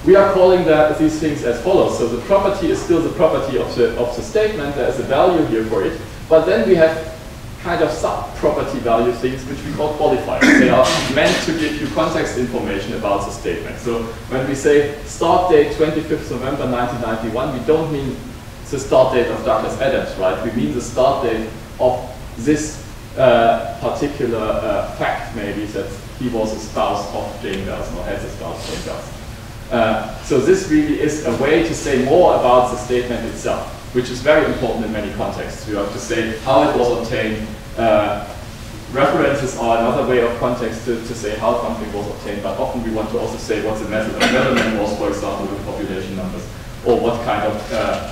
we are calling the, these things as follows. So the property is still the property of the, of the statement. There is a value here for it. But then we have kind of sub-property value things, which we call qualifiers. They are meant to give you context information about the statement. So when we say start date twenty-fifth of November nineteen ninety-one, we don't mean the start date of Douglas Adams, right? We mean the start date of this uh, particular uh, fact, maybe, that he was a spouse of Jane Belson or has a spouse of Jane Belson. Uh, so this really is a way to say more about the statement itself, which is very important in many contexts. You have to say how it was obtained. Uh, references are another way of context to, to say how something was obtained, but often we want to also say what the method of measurement was, for example, with population numbers, or what kind of uh,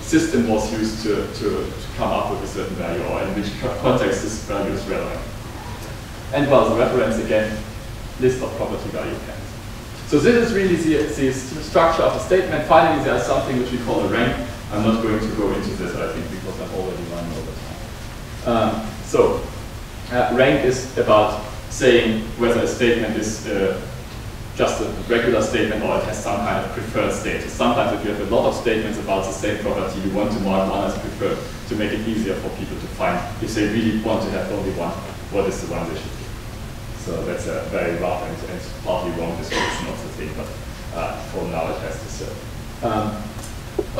system was used to, to, to come up with a certain value, or in which context this value is relevant. And well, the reference again, list of property value pairs. So this is really the, the structure of a statement. Finally, there's something which we call a rank. I'm not going to go into this, I think, because I'm already running over time. Um, so uh, rank is about saying whether a statement is uh, just a regular statement or it has some kind of preferred status. Sometimes if you have a lot of statements about the same property, you want to mark one as preferred to make it easier for people to find if they really want to have only one, what is the one they should do. So that's a very rough and, and partly wrong description of the thing, but uh, for now it has to serve. Um,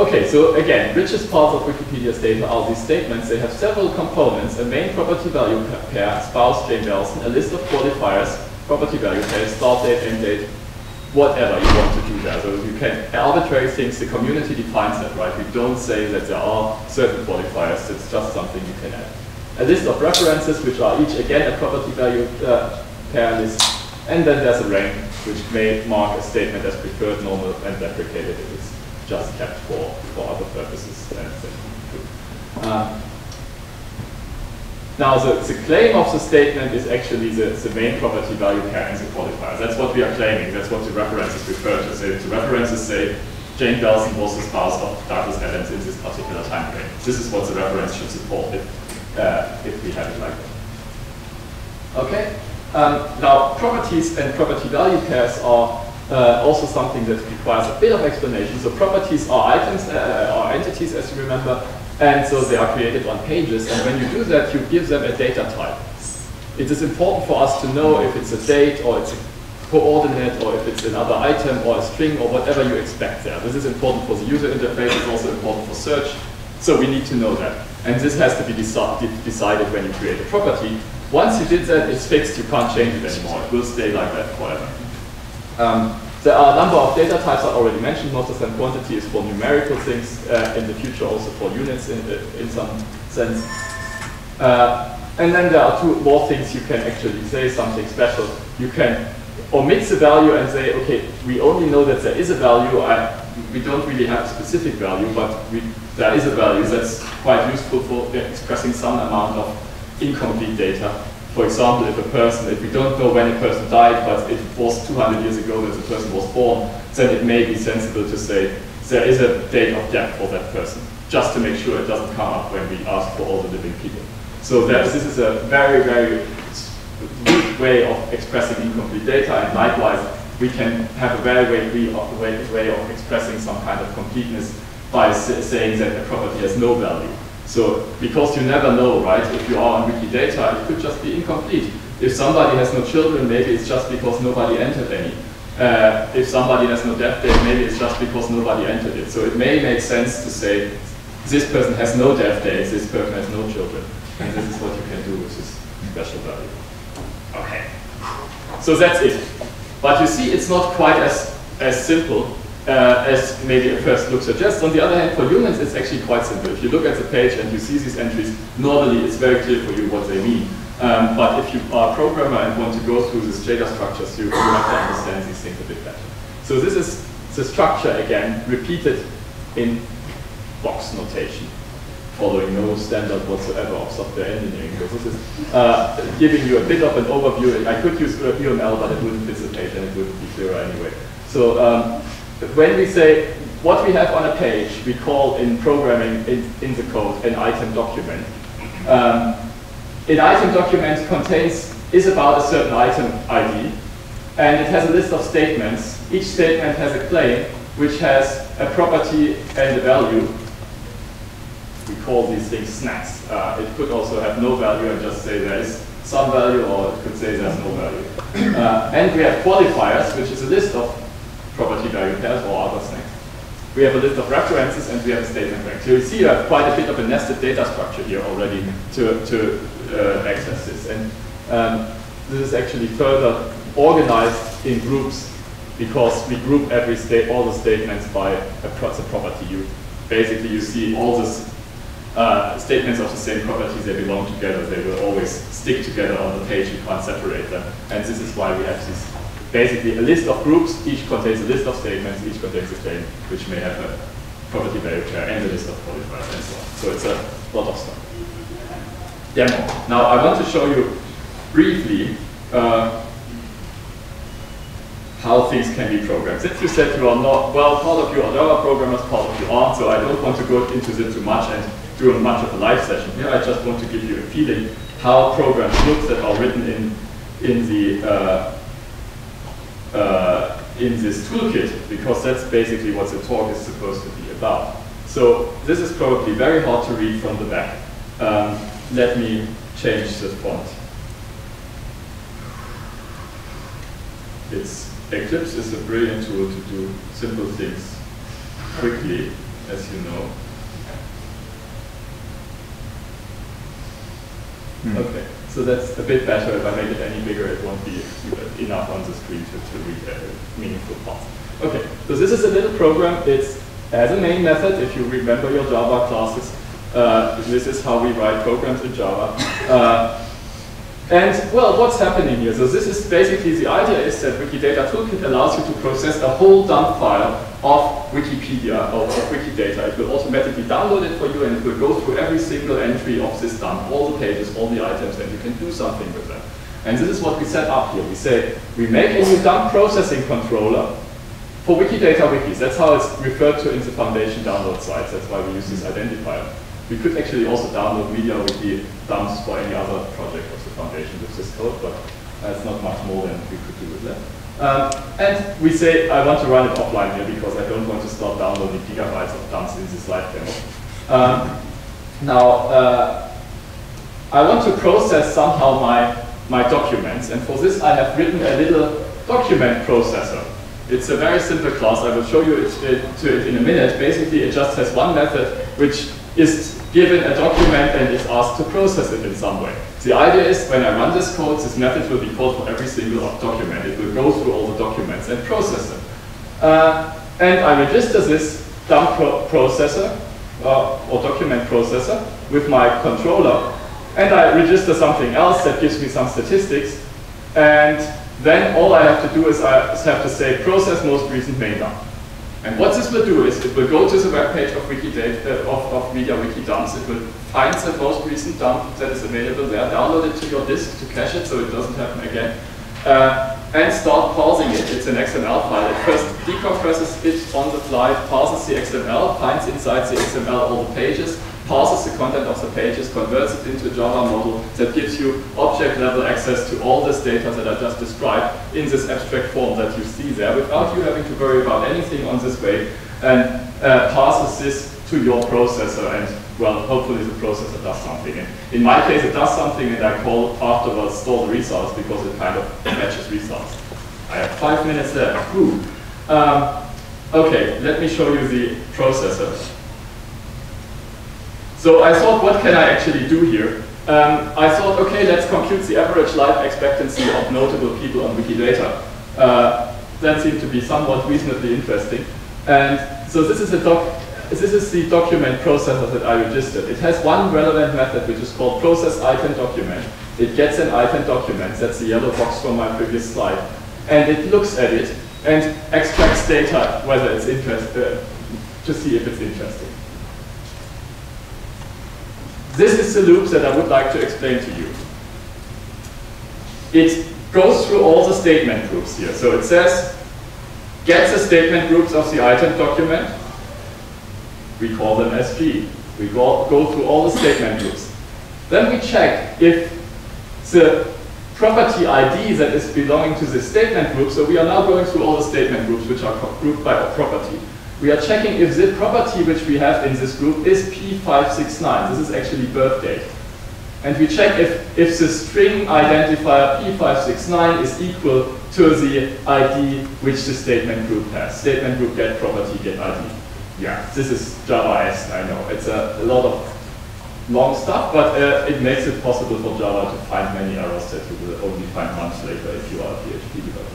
okay, so again, richest parts of Wikipedia's data are these statements. They have several components, a main property value pair, spouse Jane Nelson, a list of qualifiers, property value pairs, start date, end date, whatever you want to do there. So you can arbitrary things, the community defines that, right? We don't say that there are certain qualifiers, it's just something you can add. A list of references, which are each again a property value uh, pair list, and then there's a rank, which may mark a statement as preferred, normal, and deprecated if it's just kept for, for other purposes. And uh, Now, the, the claim of the statement is actually the, the main property value pair and the qualifier. That's what we are claiming. That's what the references refer to. So the references say, Jane Belson was the spouse of Douglas Adams in this particular time frame. This is what the reference should support if, uh, if we have it like that. Okay. Um, now, properties and property value pairs are uh, also something that requires a bit of explanation. So properties are items uh, or entities, as you remember. And so they are created on pages, and when you do that, you give them a data type. It is important for us to know if it's a date, or it's a coordinate, or if it's another item, or a string, or whatever you expect there. This is important for the user interface, it's also important for search, so we need to know that. And this has to be deci decided when you create a property. Once you did that, it's fixed, you can't change it anymore. It will stay like that forever. Um, There are a number of data types I already mentioned. Most of them quantity is for numerical things, uh, in the future also for units in, in some sense. Uh, and then there are two more things you can actually say, something special. You can omit the value and say, okay, we only know that there is a value. I, we don't really have a specific value, but we, there is a value that's quite useful for expressing some amount of incomplete data. For example, if a person, if we don't know when a person died, but it was two hundred years ago that the person was born, then it may be sensible to say there is a date of death for that person, just to make sure it doesn't come up when we ask for all the living people. So this is a very, very weak way of expressing incomplete data, and likewise, we can have a very weak way, way of expressing some kind of completeness by saying that a property has no value. So, because you never know, right? If you are on Wikidata, it could just be incomplete. If somebody has no children, maybe it's just because nobody entered any. Uh, if somebody has no death date, maybe it's just because nobody entered it. So it may make sense to say, this person has no death date, this person has no children. And this is what you can do with this special value. Okay. So that's it. But you see, it's not quite as, as simple Uh, as maybe at first look suggests. On the other hand, for humans, it's actually quite simple. If you look at the page and you see these entries, normally it's very clear for you what they mean. Um, but if you are a programmer and want to go through these data structures, you, you have to understand these things a bit better. So this is the structure, again, repeated in box notation, following no standard whatsoever of software engineering. So this is uh, giving you a bit of an overview. I could use U M L, but it wouldn't fit the page and it wouldn't be clearer anyway. So. Um, When we say what we have on a page, we call in programming in, in the code an item document. Um, an item document contains is about a certain item I D, and it has a list of statements. Each statement has a claim which has a property and a value. We call these things snacks. Uh, it could also have no value and just say there is some value, or it could say there's no value. Uh, and we have qualifiers, which is a list of property value pairs or other things. We have a list of references and we have a statement rank. So you see you have quite a bit of a nested data structure here already to, to uh, access this. And um, this is actually further organized in groups because we group every state, all the statements by a pro the property. You, basically you see all the uh, statements of the same property, they belong together. They will always stick together on the page, you can't separate them. And this is why we have these basically a list of groups, each contains a list of statements, each contains a claim, which may have a property value pair and a list of qualifiers and so on. So it's a lot of stuff. Demo. Now I want to show you briefly uh, how things can be programmed. Since you said you are not, well, part of you are Java programmers, part of you aren't, so I don't want to go into this too much and do much of a live session here. I just want to give you a feeling how programs look that are written in in the uh, uh, in this toolkit, because that's basically what the talk is supposed to be about. So this is probably very hard to read from the back. Um, let me change the font. It's Eclipse is a brilliant tool to do simple things quickly, as you know. Mm. Okay, so that's a bit better. If I make it any bigger, it won't be enough on the screen to, to read uh, meaningful parts. Okay, so this is a little program. It's as a main method, if you remember your Java classes. Uh, this is how we write programs in Java. Uh, and, well, what's happening here? So this is basically the idea is that Wikidata Toolkit allows you to process a whole dump file of Wikipedia, or of Wikidata. It will automatically download it for you, and it will go through every single entry of this dump, all the pages, all the items, and you can do something with them. And this is what we set up here. We say, we make a new dump processing controller for Wikidata wikis. That's how it's referred to in the foundation download sites. That's why we use this identifier. We could actually also download MediaWiki dumps for any other project of the foundation with this code, but that's not much more than we could do with that. Um, and we say, I want to run it offline here because I don't want to start downloading gigabytes of dumps in this live demo. Um, now, uh, I want to process somehow my, my documents, and for this I have written a little document processor. It's a very simple class. I will show you it, it, to it in a minute. Basically, it just has one method which is given a document and is asked to process it in some way. The idea is when I run this code, this method will be called for every single document. It will go through all the documents and process them. Uh, and I register this dump pro processor uh, or document processor with my controller, and I register something else that gives me some statistics, and then all I have to do is I have to say process most recent main dump. And what this will do is it will go to the web page of Wikidata, uh, of, of MediaWiki dumps. It will find the most recent dump that is available there, download it to your disk to cache it so it doesn't happen again, uh, and start parsing it. It's an X M L file. It first decompresses it on the fly, parses the X M L, finds inside the X M L all the pages, parses the content of the pages, converts it into a Java model that gives you object-level access to all this data that I just described in this abstract form that you see there, without you having to worry about anything on this way, and uh, passes this to your processor, and, well, hopefully the processor does something. And in my case, it does something, and I call afterwards store the results, because it kind of matches results. I have five minutes left. Ooh. Um, okay, let me show you the processor. So I thought, what can I actually do here? Um, I thought, okay, let's compute the average life expectancy of notable people on Wikidata. Uh, that seemed to be somewhat reasonably interesting. And so this is, a doc this is the document processor that I registered. It has one relevant method, which is called process item document. It gets an item document, that's the yellow box from my previous slide. And it looks at it and extracts data, whether it's interest, uh, to see if it's interesting. This is the loop that I would like to explain to you. It goes through all the statement groups here. So it says, get the statement groups of the item document. We call them S G. We go, go through all the statement groups. Then we check if the property I D that is belonging to the statement group, so we are now going through all the statement groups which are grouped by a property. We are checking if the property which we have in this group is P five six nine. This is actually birth date. And we check if, if the string identifier P five six nine is equal to the I D which the statement group has. Statement group get property get I D. Yeah, this is Java-esque, I know. It's a, a lot of long stuff, but uh, it makes it possible for Java to find many errors that you will only find months later if you are a P H P developer.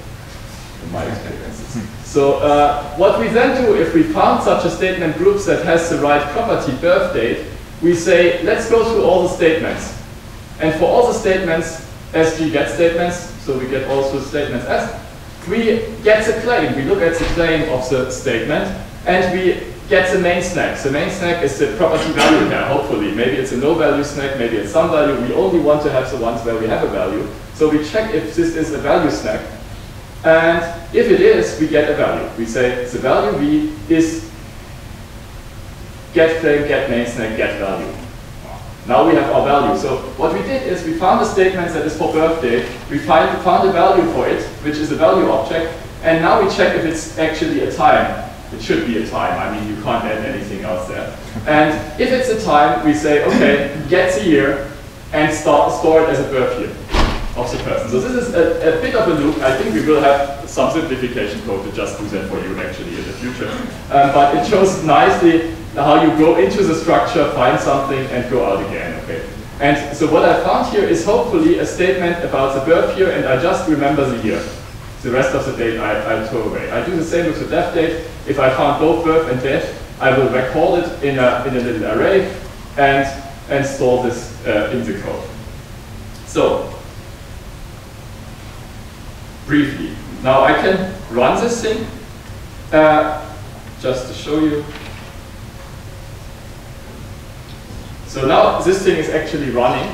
In my experiences. So uh, what we then do, if we found such a statement group that has the right property birth date, we say, let's go through all the statements. And for all the statements, S G get statements, so we get all the statements S, we get the claim. We look at the claim of the statement, and we get the main snack. The main snack is the property value here, hopefully. Maybe it's a no-value snack, maybe it's some value. We only want to have the ones where we have a value. So we check if this is a value snack. And if it is, we get a value. We say the value v is get frame, get name snake, get value. Now we have our value. So what we did is we found a statement that is for birthday. We find, found a value for it, which is a value object. And now we check if it's actually a time. It should be a time. I mean, you can't add anything else there. And if it's a time, we say, okay, get the year and start, store it as a birth year of the person. So this is a, a bit of a loop. I think we will have some simplification code to just do that for you actually in the future. Um, but it shows nicely how you go into the structure, find something, and go out again. Okay. And so what I found here is hopefully a statement about the birth year, and I just remember the year. The rest of the date I, I throw away. I do the same with the death date. If I found both birth and death, I will record it in a, in a little array and, and store this uh, in the code. So, briefly, now I can run this thing uh, just to show you. So now this thing is actually running,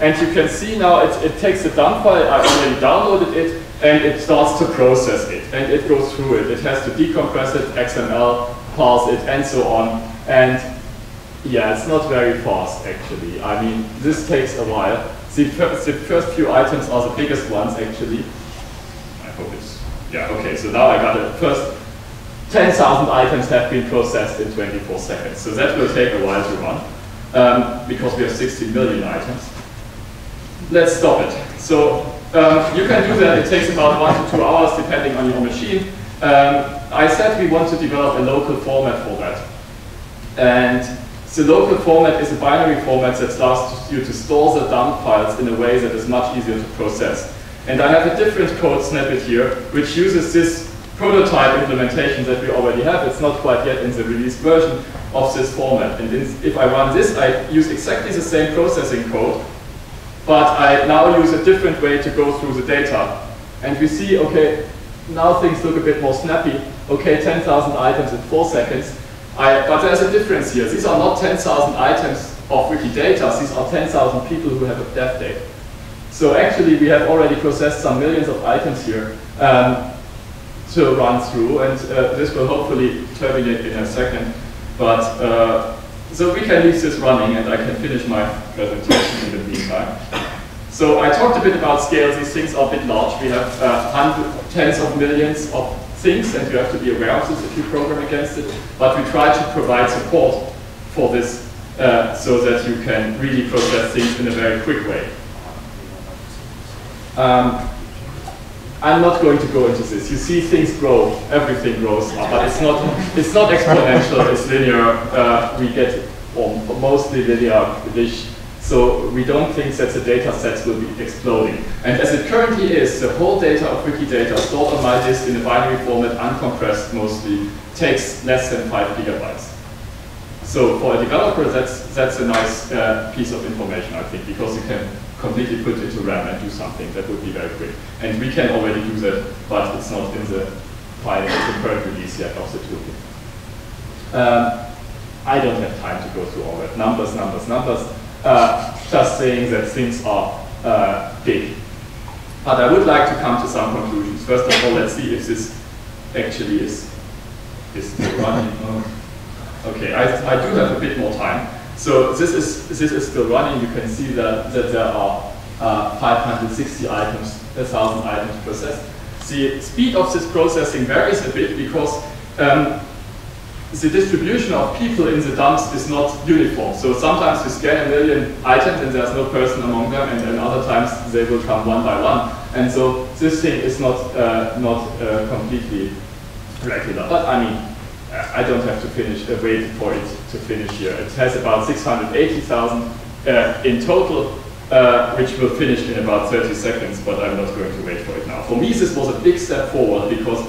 and you can see now it, it takes the dump file. I've already downloaded it, and it starts to process it, and it goes through it. It has to decompress it, X M L, parse it, and so on. And yeah, it's not very fast, actually. I mean, this takes a while. The, the first few items are the biggest ones, actually. I hope it's, yeah, okay, so now I got it. First ten thousand items have been processed in twenty-four seconds. So that will take a while to run, um, because we have sixteen million items. Let's stop it. So. Um, you can do that. It takes about one to two hours depending on your machine. Um, I said we want to develop a local format for that. And the local format is a binary format that allows you to store the dump files in a way that is much easier to process. And I have a different code snippet here which uses this prototype implementation that we already have. It's not quite yet in the released version of this format. And if I run this, I use exactly the same processing code, but I now use a different way to go through the data. And we see, okay, now things look a bit more snappy. Okay, ten thousand items in four seconds. I, but there's a difference here. These are not ten thousand items of Wikidata. These are ten thousand people who have a death date. So actually, we have already processed some millions of items here um, to run through. And uh, this will hopefully terminate in a second. But uh, so we can leave this running, and I can finish my presentation in the meantime. So I talked a bit about scale. These things are a bit large. We have uh, hundreds, tens of millions of things, and you have to be aware of this if you program against it. But we try to provide support for this uh, so that you can really process things in a very quick way. Um, I'm not going to go into this. You see things grow, everything grows, but it's not, it's not exponential, it's linear. Uh, we get um, mostly linear-ish, so we don't think that the data sets will be exploding. And as it currently is, the whole data of Wikidata stored on my disk in a binary format, uncompressed mostly, takes less than five gigabytes. So for a developer, that's, that's a nice uh, piece of information, I think, because you can completely put into RAM and do something. That would be very quick. And we can already do that, but it's not in the file, the current release yet of the toolkit. Um, I don't have time to go through all that. Numbers, numbers, numbers. Uh, just saying that things are uh, big. But I would like to come to some conclusions. First of all, let's see if this actually is, is still running. Okay, I, I do have a bit more time. So this is, this is still running. You can see that, that there are uh, five hundred sixty items, one thousand items processed. The speed of this processing varies a bit because um, the distribution of people in the dumps is not uniform. So sometimes you scan a million items and there's no person among them, and then other times they will come one by one. And so this thing is not, uh, not uh, completely regular. But I mean, I don't have to finish, uh, wait for it to finish here. It has about six hundred eighty thousand uh, in total, uh, which will finish in about thirty seconds, but I'm not going to wait for it now. For me, this was a big step forward because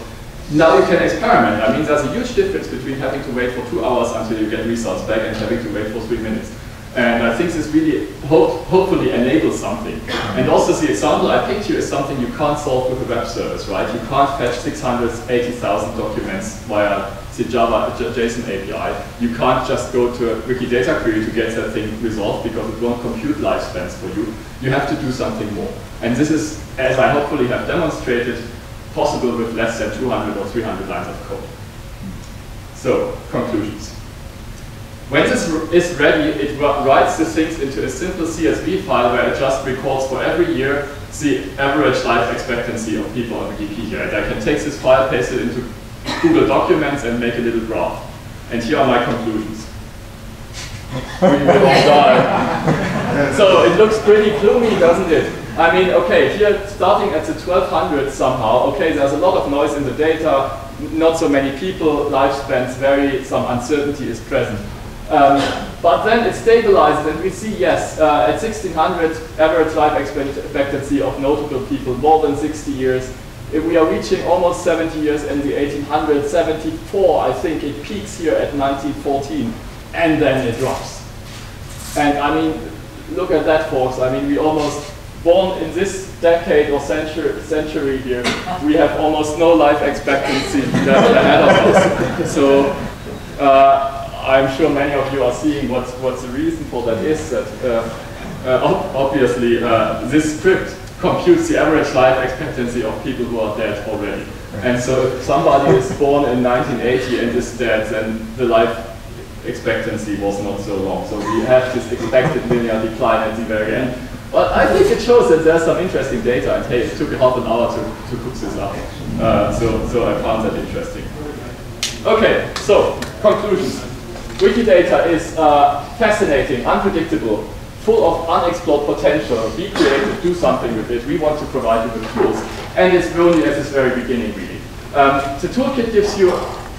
now you can experiment. I mean, there's a huge difference between having to wait for two hours until you get results back and having to wait for three minutes. And I think this really hope, hopefully enables something. And also the example I picked you is something you can't solve with a web service, right? You can't fetch six hundred eighty thousand documents via the Java JSON A P I. You can't just go to a Wikidata query to get that thing resolved because it won't compute lifespans for you. You have to do something more. And this is, as I hopefully have demonstrated, possible with less than two hundred or three hundred lines of code. So, conclusions. When this is ready, it writes the things into a simple C S V file where it just records for every year the average life expectancy of people on Wikipedia. And I can take this file, paste it into Google Documents, and make a little graph. And here are my conclusions. We will all die. So it looks pretty gloomy, doesn't it? I mean, okay, here starting at the twelve hundreds somehow, okay, there's a lot of noise in the data, not so many people, lifespans vary, some uncertainty is present. Um, but then it stabilizes and we see, yes, uh, at sixteen hundred, average life expectancy of notable people, more than sixty years. If we are reaching almost seventy years in the eighteen hundreds, seventy-four, I think it peaks here at nineteen fourteen, and then it drops. And I mean, look at that, folks. I mean, we almost, born in this decade or century, century here, we have almost no life expectancy left ahead of us. So uh, I'm sure many of you are seeing what, what the reason for that is. That uh, uh, obviously, uh, this script computes the average life expectancy of people who are dead already. And so if somebody is born in nineteen eighty and is dead, then the life expectancy was not so long. So we have this expected linear decline at the very end. But I think it shows that there's some interesting data. And hey, it took half an hour to, to cook this up. Uh, so, so I found that interesting. Okay, so conclusions. Wikidata is uh, fascinating, unpredictable, full of unexplored potential. Be creative, do something with it. We want to provide you with tools. And it's only at its very beginning, really. Um, the toolkit gives you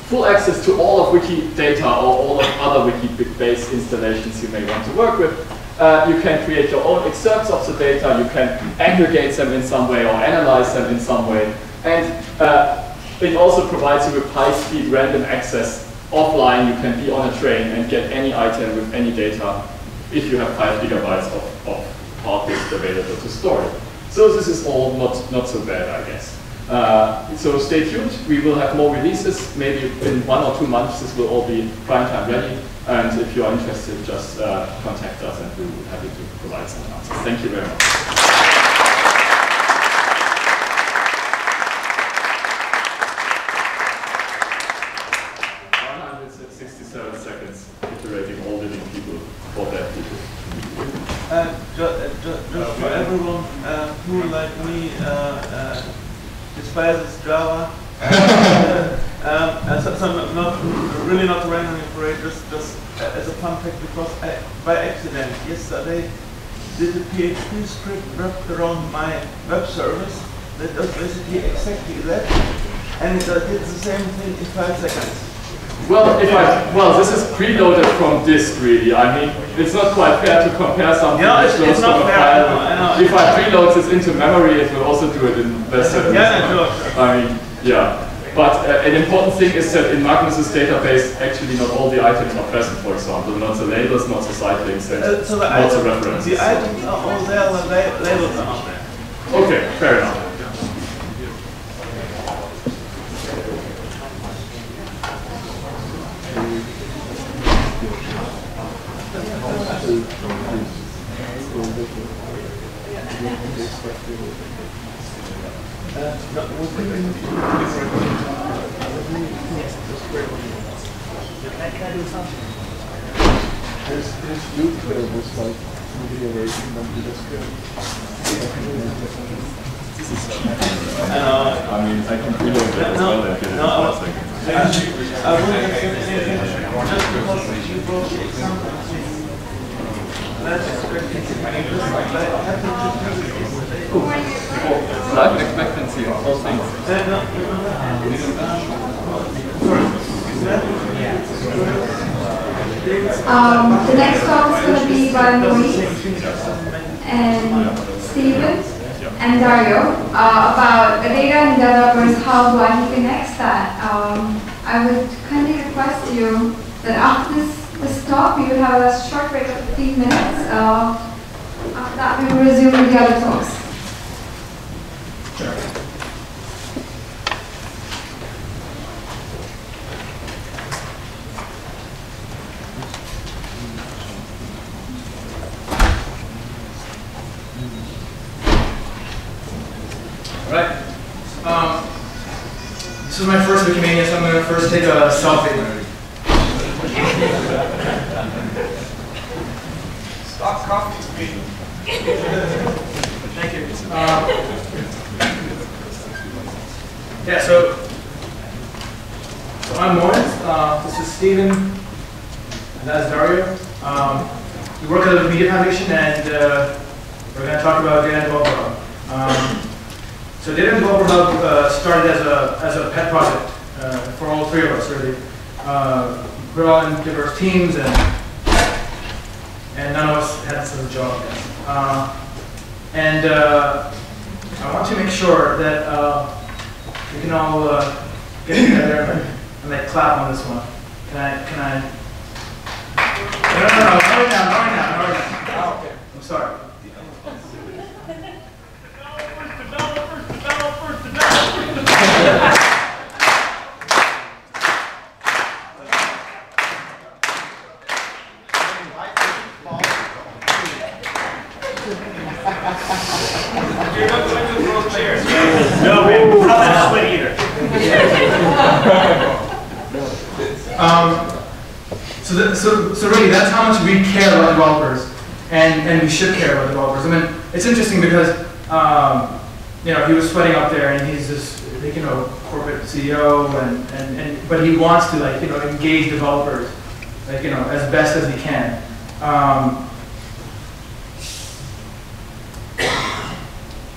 full access to all of Wikidata or all of other wiki-based installations you may want to work with. Uh, you can create your own excerpts of the data. You can aggregate them in some way or analyze them in some way. And uh, it also provides you with high-speed random access. Offline, you can be on a train and get any item with any data if you have five gigabytes of, of hard disk available to store it. So this is all not, not so bad, I guess. Uh, so stay tuned, we will have more releases, maybe in one or two months this will all be prime time ready, and if you are interested, just uh, contact us and we will be happy to provide some answers. Thank you very much. one hundred sixty-seven seconds, iterating all living people for dead people. Uh, ju ju just for everyone uh, who, like me, uh, uh, despises Java. uh, um, so, so I'm not, really not rendering for it, just, just as a fun fact, because I, by accident yesterday did a P H P script wrapped around my web service that does basically exactly that, and uh, did the same thing in five seconds. Well, if I, well, this is preloaded from disk, really. I mean, it's not quite fair to compare something yeah, it's, it's not fair, file. I know, I know. If I preload this into memory, it will also do it in less than yeah, no, sure. I mean, yeah. But uh, an important thing is that in Magnus's database, actually, not all the items are present, for example. Not the labels, not the site links, and uh, so the not item, the references. The items are all there, the la labels are not there. Okay, fair enough. I mean, I can preload it as well and get it in five seconds. I wouldn't have anything just because you brought the example. Life expectancy of all things. Um, the next talk is going to be by Maurice and Stephen and Dario uh, about data and developers, how Wiki connects that. Um, I would kindly request you that after this This talk, we will have a short break of fifteen minutes. Uh, after that, we will resume with the other talks. Sure. All right. Um, This is my first Wikimedia, so I'm going to first take a selfie. Stop copying me. Thank you. Uh, yeah, so, so I'm Moritz. Uh, this is Stephen, and that is Dario. Um, we work at the Wikimedia Foundation, and uh, we're going to talk about data and global. Um, So Data and Global Hub uh, started as a, as a pet project uh, for all three of us, really. Uh, we were all in diverse teams, and, and none of us had this as a job yet. Uh, and uh, I want to make sure that uh, we can all uh, get together and like, clap on this one. Can I? Can I? No, no, no, no, no, no, no, no, no, no. I'm sorry. So, so really, that's how much we care about developers, and, and we should care about developers. I mean, it's interesting because, um, you know, he was sweating up there, and he's this, like, you know, corporate C E O, and, and, and but he wants to, like, you know, engage developers, like, you know, as best as he can. Um,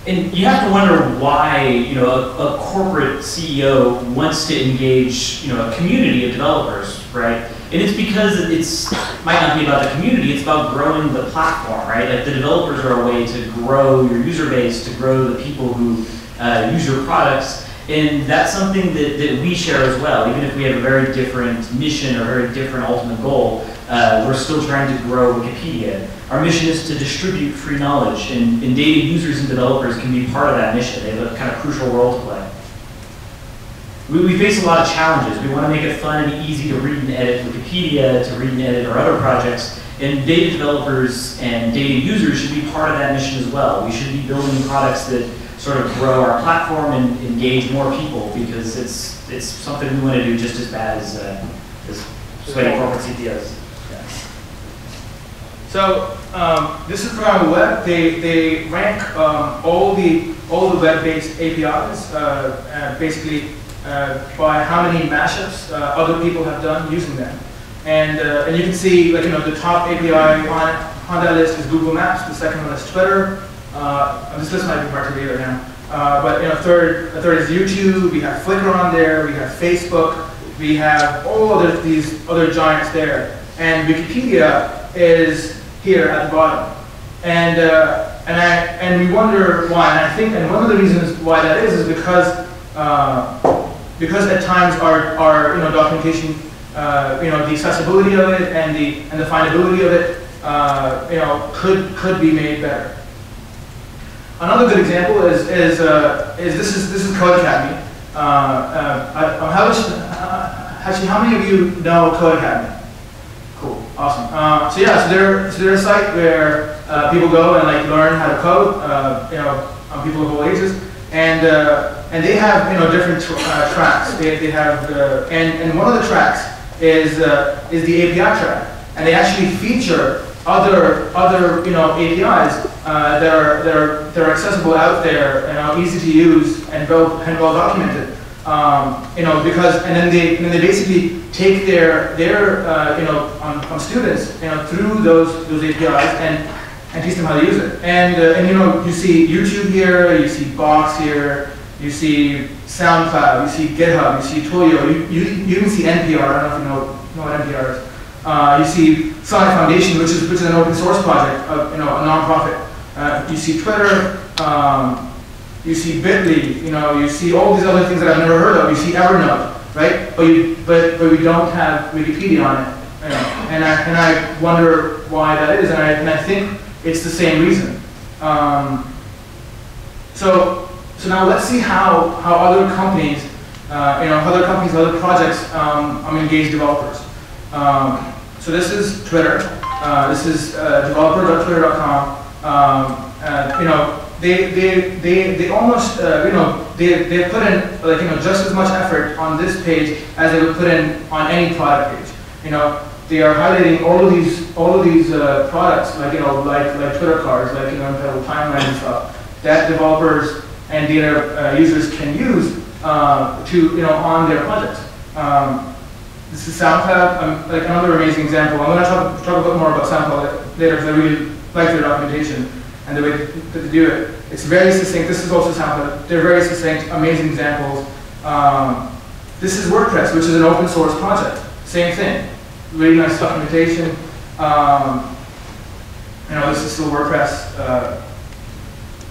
and you have to wonder why, you know, a, a corporate C E O wants to engage, you know, a community of developers, right? And it's because it's might not be about the community, it's about growing the platform, right? Like the developers are a way to grow your user base, to grow the people who uh, use your products. And that's something that, that we share as well. Even if we have a very different mission or very different ultimate goal, uh, we're still trying to grow Wikipedia. Our mission is to distribute free knowledge, and, and data users and developers can be part of that mission. They have a kind of crucial role to play. We, we face a lot of challenges. We want to make it fun and easy to read and edit Wikipedia, to read and edit our other projects. And data developers and data users should be part of that mission as well. We should be building products that sort of grow our platform and engage more people, because it's it's something we want to do just as bad as uh, as sweaty corporate C T Os. Yeah. So um, this is from web. They they rank um, all the all the web-based A P Is uh, basically. Uh, by how many mashups uh, other people have done using them, and uh, and you can see, like, you know, the top A P I on, on that list is Google Maps. The second one is Twitter. Uh, I'm just listening to my computer now. Uh, but you know, third, third is YouTube. We have Flickr on there. We have Facebook. We have all of these other giants there, and Wikipedia is here at the bottom. And uh, and I and we wonder why. And I think and one of the reasons why that is is because. Uh, Because at times our, our you know, documentation, uh, you know, the accessibility of it and the and the findability of it, uh, you know, could could be made better. Another good example is is uh, is this is this is Code Academy. Uh, uh, I, how much, uh, actually, how many of you know Code Academy? Cool, awesome. Uh, so yeah, so they're so they're a site where uh, people go and like learn how to code. Uh, you know, um, people of all ages. And, uh, and they have, you know, different tr uh, tracks. They, they have, uh, and, and one of the tracks is, uh, is the A P I track. And they actually feature other, other you know, A P Is uh, that, are, that, are, that are accessible out there, you know, easy to use and well, and well documented. Um, you know, because, and then they, and they basically take their, their uh, you know, on, on students, you know, through those, those A P Is and, and teach them how to use it. And, uh, and you know, you see YouTube here, you see Box here, you see SoundCloud, you see GitHub, you see Twilio, you, you, you even see N P R, I don't know if you know, know what N P R is. Uh, you see Sonic Foundation, which is, which is an open source project, of, you know, a nonprofit. Uh, you see Twitter, um, you see Bitly, you know, you see all these other things that I've never heard of. You see Evernote, right? But, you, but, but we don't have Wikipedia on it. You know? and, I, and I wonder why that is, and I, and I think it's the same reason. Um, so, so now let's see how how other companies, uh, you know, other companies, other projects, um, um, engage developers. Um, so this is Twitter. Uh, this is uh, developer dot twitter dot com. Um, uh, you know, they they they they almost uh, you know they they put in like you know just as much effort on this page as they would put in on any product page. You know, they are highlighting all of these all of these uh, products like you know like like Twitter cards, like you know the timeline and stuff that developers and data uh, users can use uh, to you know on their projects. Um, this is SoundCloud, um, like another amazing example. I'm going to talk talk a bit more about SoundCloud later because I really like their documentation and the way that they do it. It's very succinct. This is also SoundCloud. They're very succinct, amazing examples. Um, this is WordPress, which is an open source project. Same thing. Really nice documentation. Um, you know, this is still WordPress. Uh,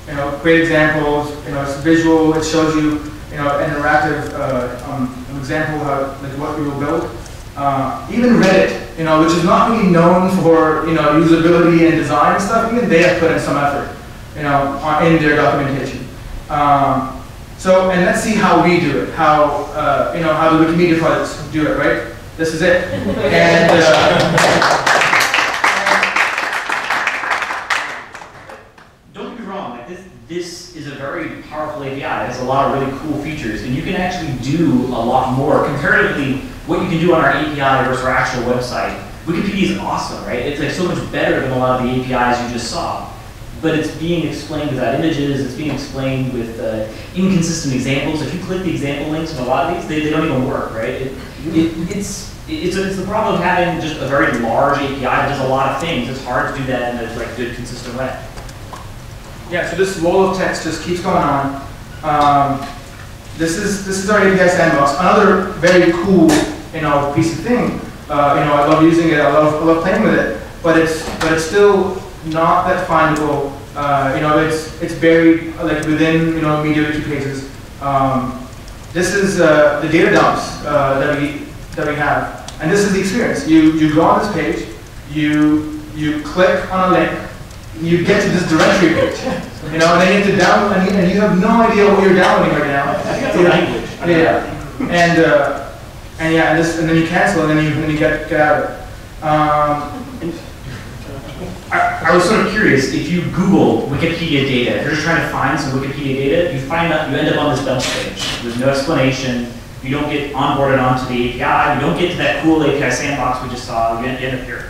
you know, great examples. You know, it's visual. It shows you, you know, an interactive uh, um, an example of like what we will build. Uh, even Reddit, you know, which is not really known for you know usability and design and stuff. Even they have put in some effort, you know, on, in their documentation. Um, so, and let's see how we do it. How uh, you know how the Wikimedia projects do it, right? This is it. And, uh, don't be wrong, like this, this is a very powerful A P I. It has a lot of really cool features, and you can actually do a lot more. Comparatively, what you can do on our A P I versus our actual website, Wikipedia is awesome, right? It's like so much better than a lot of the A P Is you just saw. But it's being explained without images, it's being explained with uh, inconsistent examples. If you click the example links in a lot of these, they, they don't even work, right? It, it, it's, it's, it's the problem of having just a very large A P I that does a lot of things. It's hard to do that in a like, good, consistent way. Yeah, so this wall of text just keeps going on. Um, this, is, this is our A P I sandbox. Another very cool you know, piece of thing. Uh, you know, I love using it, I love, I love playing with it, but it's, but it's still not that findable. Uh, you know, it's it's buried like within you know MediaWiki pages. Um, this is uh, the data dumps uh, that we that we have, and this is the experience. You you go on this page, you you click on a link, you get to this directory page. You know, and then you have to download, and you, and you have no idea what you're downloading right now. I think that's a language. Yeah, and uh, and yeah, and this and then you cancel, and then you and then you get get out of it. Um, I, I was sort of curious, if you Google Wikipedia data, if you're just trying to find some Wikipedia data, you find out, you end up on this dump page. There's no explanation, you don't get onboarded onto the A P I, you don't get to that cool A P I sandbox we just saw, you end up here.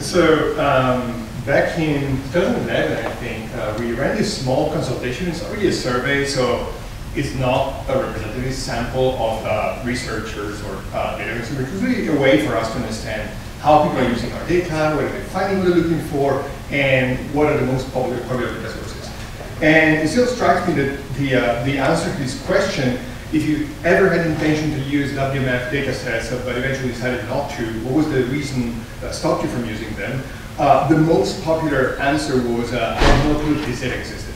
So, um, back in twenty eleven, I think, uh, we ran this small consultation. It's not really a survey, so it's not a representative sample of uh, researchers or uh, data researchers. It's really a way for us to understand how people are using our data, what are they finding, what they're looking for, and what are the most popular, popular data sources. And it still strikes me that the, uh, the answer to this question, if you ever had intention to use W M F data sets but eventually decided not to, what was the reason that stopped you from using them? Uh, the most popular answer was, uh, I have no clue if this data existed.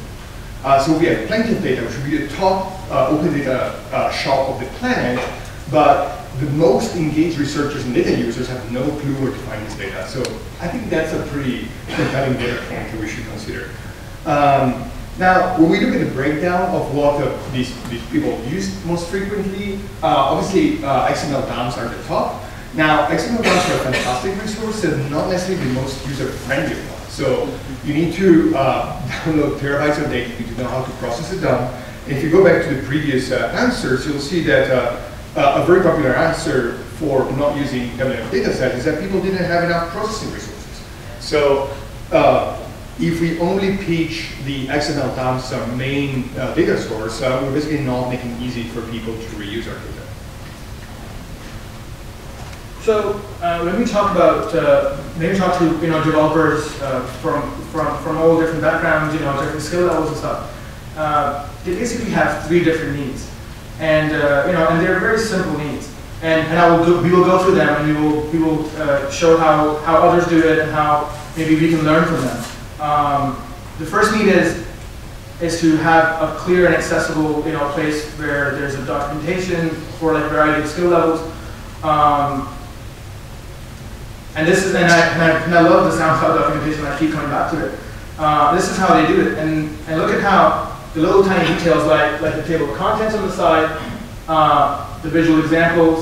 Uh, so we have plenty of data, which would be the top uh, open data uh, shop of the planet, but the most engaged researchers and data users have no clue where to find this data. So I think that's a pretty compelling data point that we should consider. Um, now, when we look at the breakdown of what the, these, these people use most frequently, uh, obviously uh, X M L dumps are the top. Now, X M L dumps are a fantastic resource, and not necessarily the most user-friendly one. So you need to uh, download terabytes of data, you need to know how to process a dump. And if you go back to the previous uh, answers, you'll see that uh, Uh, a very popular answer for not using W M F data sets is that people didn't have enough processing resources. So uh, if we only pitch the X M L dumps our main uh, data source, uh, we're basically not making it easy for people to reuse our data. So uh, when we talk about, uh, maybe talk to you know developers uh, from from from all different backgrounds, you know different skill levels and stuff, uh, they basically have three different needs. And uh, you know, and they're very simple needs, and, and I will go, we will go through them, and we will we will uh, show how how others do it, and how maybe we can learn from them. Um, the first need is is to have a clear and accessible you know place where there's a documentation for like variety of skill levels. Um, and this is and I, and I and I love the SoundCloud documentation. I keep coming back to it. Uh, this is how they do it, and and look at how. The little tiny details like, like the table of contents on the side, uh, the visual examples,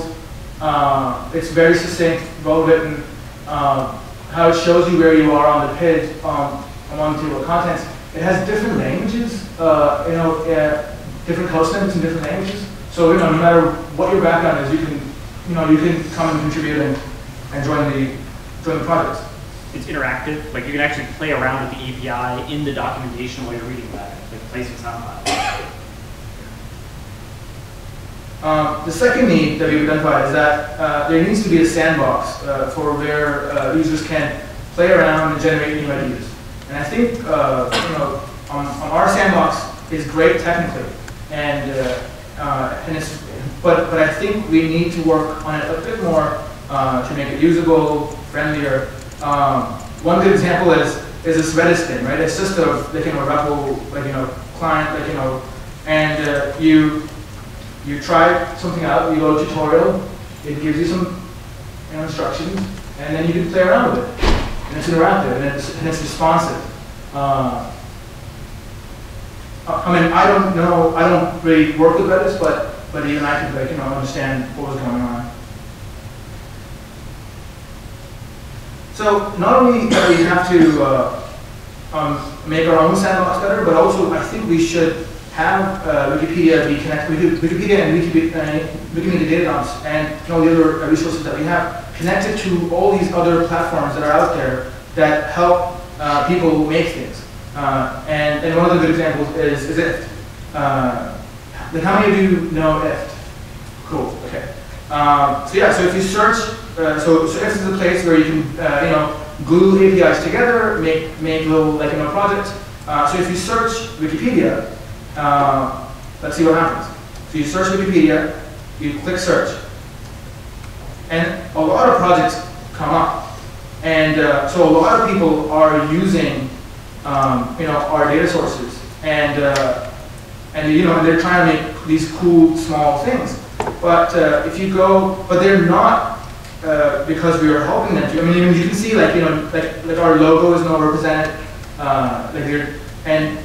uh, it's very succinct, well written, uh, how it shows you where you are on the page, um, on the table of contents, It has different languages, uh, you know, uh, different hostnames in different languages. So you know, no matter what your background is, you can, you know, you can come and contribute and, and join the join the project. It's interactive. Like you can actually play around with the A P I in the documentation while you're reading about it. Like place it's not allowed. Um, the second need that we've identified is that uh, there needs to be a sandbox uh, for where uh, users can play around and generate new ideas. And I think uh, you know, on, on our sandbox is great technically, and uh, uh, and it's but but I think we need to work on it a bit more uh, to make it usable, friendlier. Um, one good example is is this Redis thing, right? It's just a like you know REPL like you know client like you know, and uh, you. You try something out, you go to tutorial, it gives you some you know, instructions, and then you can play around with it. And it's interactive, and it's, and it's responsive. Uh, I mean, I don't know, I don't really work with Redis, but, but even I could like, you know, understand what was going on. So not only do we have to uh, um, make our own sandbox better, but also I think we should have uh, Wikipedia be connected, Wikipedia and Wikipedia, uh, Wikimedia data dumps and all the other resources that we have connected to all these other platforms that are out there that help uh, people make things. Uh, and, and one of the good examples is, is I F T. Uh, then how many of you know I F T? Cool, okay. Um, so yeah, so if you search, uh, so, so I F T is a place where you can, uh, you know, glue A P Is together, make, make little, like, you know, projects. Uh, so if you search Wikipedia, Uh, let's see what happens. So you search Wikipedia, you click search, and a lot of projects come up. And uh, so a lot of people are using, um, you know, our data sources, and uh, and you know, they're trying to make these cool small things. But uh, if you go, but they're not uh, because we are helping them. I mean, you can see like you know, like like our logo is not represented. Uh, like they're and.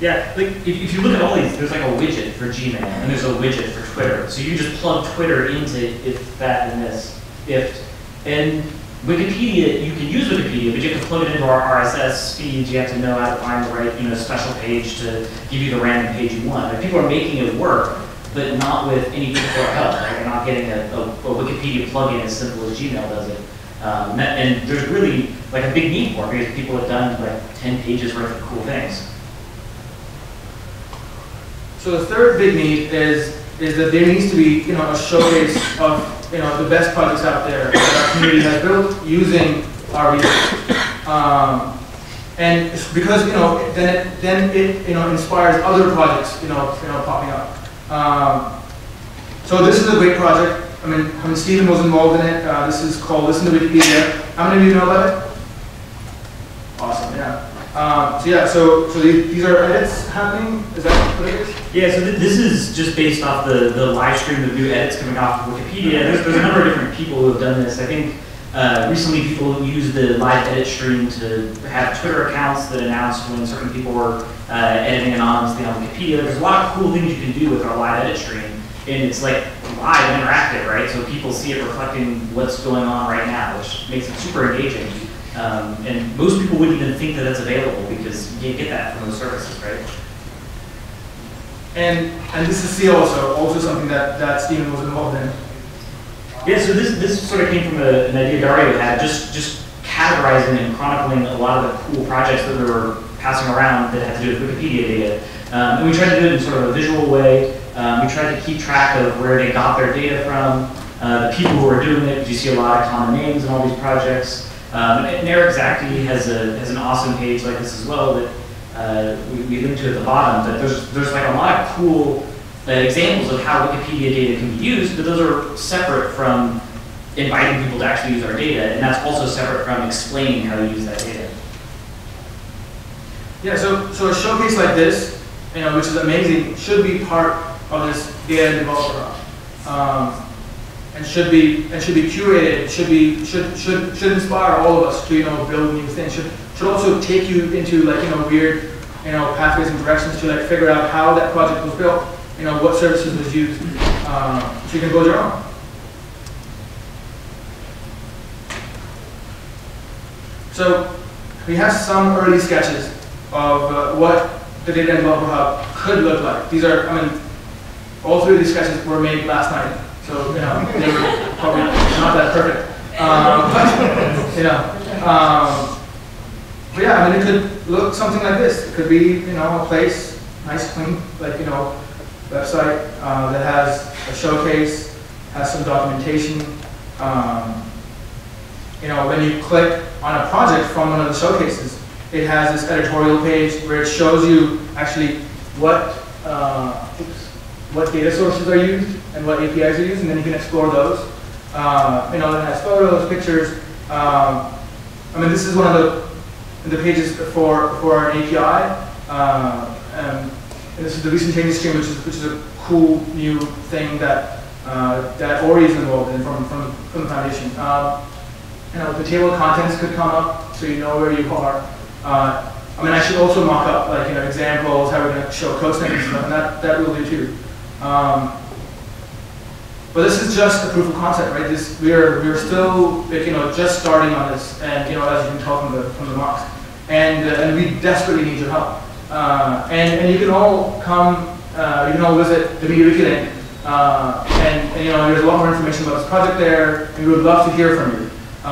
Yeah, like if, if you look at all these, there's like a widget for Gmail, and there's a widget for Twitter. So you just plug Twitter into if, that, and this, if. And Wikipedia, you can use Wikipedia, but you have to plug it into our R S S feed. You have to know how to find the right, you know, special page to give you the random page you want. Like, people are making it work, but not with any particular help. Like, you're not getting a, a, a Wikipedia plugin as simple as Gmail does it. Um, and there's really like a big need for it because people have done like ten pages worth of cool things. So the third big need is is that there needs to be you know a showcase of you know the best projects out there that our community has built using our resources, um, and because you know then it, then it you know inspires other projects you know you know popping up. Um, so this is a great project. I mean, I mean Stephen was involved in it. Uh, this is called Listen to Wikipedia. How many of you know about it? Awesome, yeah. Um, so yeah, so, so these are edits happening? Is that what it is? Yeah, so th this is just based off the, the live stream of new edits coming off of Wikipedia. There's, there's a number of different people who have done this. I think uh, recently people used the live edit stream to have Twitter accounts that announced when certain people were uh, editing anonymously on Wikipedia. There's a lot of cool things you can do with our live edit stream. And it's like live and interactive, right? So people see it reflecting what's going on right now, which makes it super engaging. Um, and most people wouldn't even think that that's available because you can't get that from those services, right? And and this is C also, also something that, that Stephen was involved in. Yeah, so this this sort of came from a, an idea Dario had, just, just categorizing and chronicling a lot of the cool projects that we were passing around that had to do with Wikipedia data. Um, and we tried to do it in sort of a visual way. Um, we tried to keep track of where they got their data from, uh, the people who were doing it. You see a lot of common names in all these projects. Um, and Eric Zachte has a has an awesome page like this as well that uh, we, we linked to at the bottom. But there's there's like a lot of cool uh, examples of how Wikipedia data can be used, but those are separate from inviting people to actually use our data, and that's also separate from explaining how to use that data. Yeah. So so a showcase like this, you know, which is amazing, should be part of this data developer. Um, And should be and should be curated. Should be should should should inspire all of us to you know build new things. Should should also take you into like you know weird you know pathways and directions to like figure out how that project was built. You know what services was used. Um, so you can build your own. So we have some early sketches of uh, what the data and mobile hub could look like. These are, I mean, all three of these sketches were made last night, so you know they were probably not that perfect. Um, but you know, um, but yeah, I mean, it could look something like this. It could be, you know, a place, nice, clean, like you know, website uh, that has a showcase, has some documentation. Um, you know, when you click on a project from one of the showcases, it has this editorial page where it shows you actually what uh, oops, what data sources are used and what A P Is are used, and then you can explore those. Uh, you know, it has photos, pictures. Um, I mean, this is one of the the pages for for an A P I, uh, and, and this is the recent changes stream, which is which is a cool new thing that uh, that Ori is involved in from from from the foundation. Uh, you know, the table of contents could come up, so you know where you are. Uh, I mean, I should also mock up, like, you know, examples, how we're going to show code snippets, and that that will do too. Um, but this is just a proof of concept, right? This we're we're still, you know, just starting on this, and you know, as you can tell from the from the mocks, and uh, and we desperately need your help. Uh, and and you can all come, uh, you can all visit the MediaWiki link, uh, and, and you know, there's a lot more information about this project there, and we would love to hear from you, because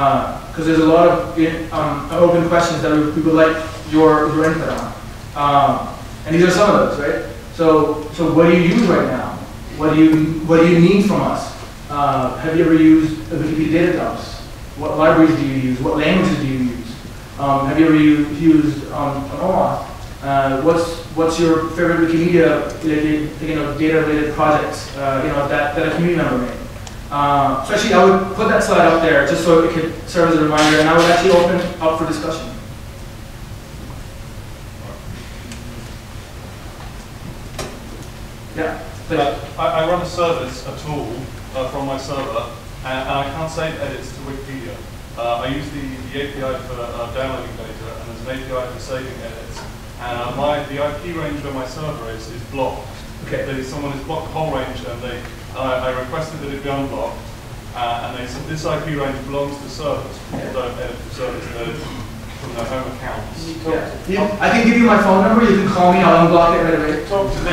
uh, there's a lot of um, open questions that we, we would like your your input on, um, and these are some of those, right? So, so what do you use right now? What do you what do you need from us? Uh, have you ever used Wikipedia data dumps? What libraries do you use? What languages do you use? Um, have you ever used, used um, an OAuth? Uh, what's what's your favorite Wikimedia you know, data related projects? Uh, you know, that that a community member made. Uh, so actually, I would put that slide up there just so it could serve as a reminder, and I would actually open it up for discussion. Yeah. Uh, I, I run a service, a tool, uh, from my server, and, and I can't save edits to Wikipedia. Uh, I use the, the A P I for uh, downloading data, and there's an A P I for saving edits. And uh, my, the I P range where my server is is blocked. Okay. They, someone has blocked the whole range, and they I, I requested that it be unblocked, uh, and they said this I P range belongs to servers. Yeah. Don't edit the servers from their home accounts. Yeah. Yeah. I can give you my phone number, you can call me, I'll unblock it right away. Talk to me.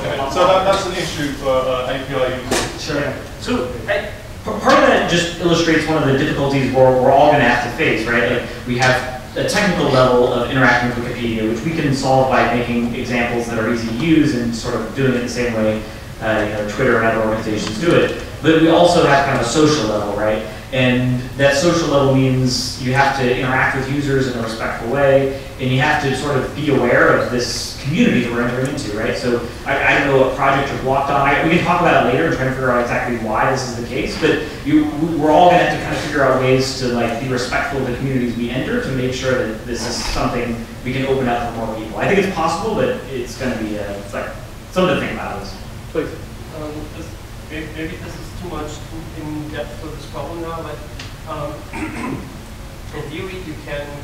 Okay. So that, that's an issue for uh, A P I users. Sure. Yeah. So I, part of that just illustrates one of the difficulties we're, we're all going to have to face, right? Like, we have a technical level of interacting with Wikipedia, which we can solve by making examples that are easy to use and sort of doing it the same way uh, you know, Twitter and other organizations do it. But we also have kind of a social level, right? And that social level means you have to interact with users in a respectful way, and you have to sort of be aware of this community that we're entering into, right? So I, I don't know what project you're blocked on. I, we can talk about it later and try to figure out exactly why this is the case, but you, we're all gonna have to kind of figure out ways to like be respectful of the communities we enter to make sure that this is something we can open up for more people. I think it's possible, but it's gonna be a, it's like something to think about. Please. Um, maybe this is too much in depth for this problem now, but um, in theory you can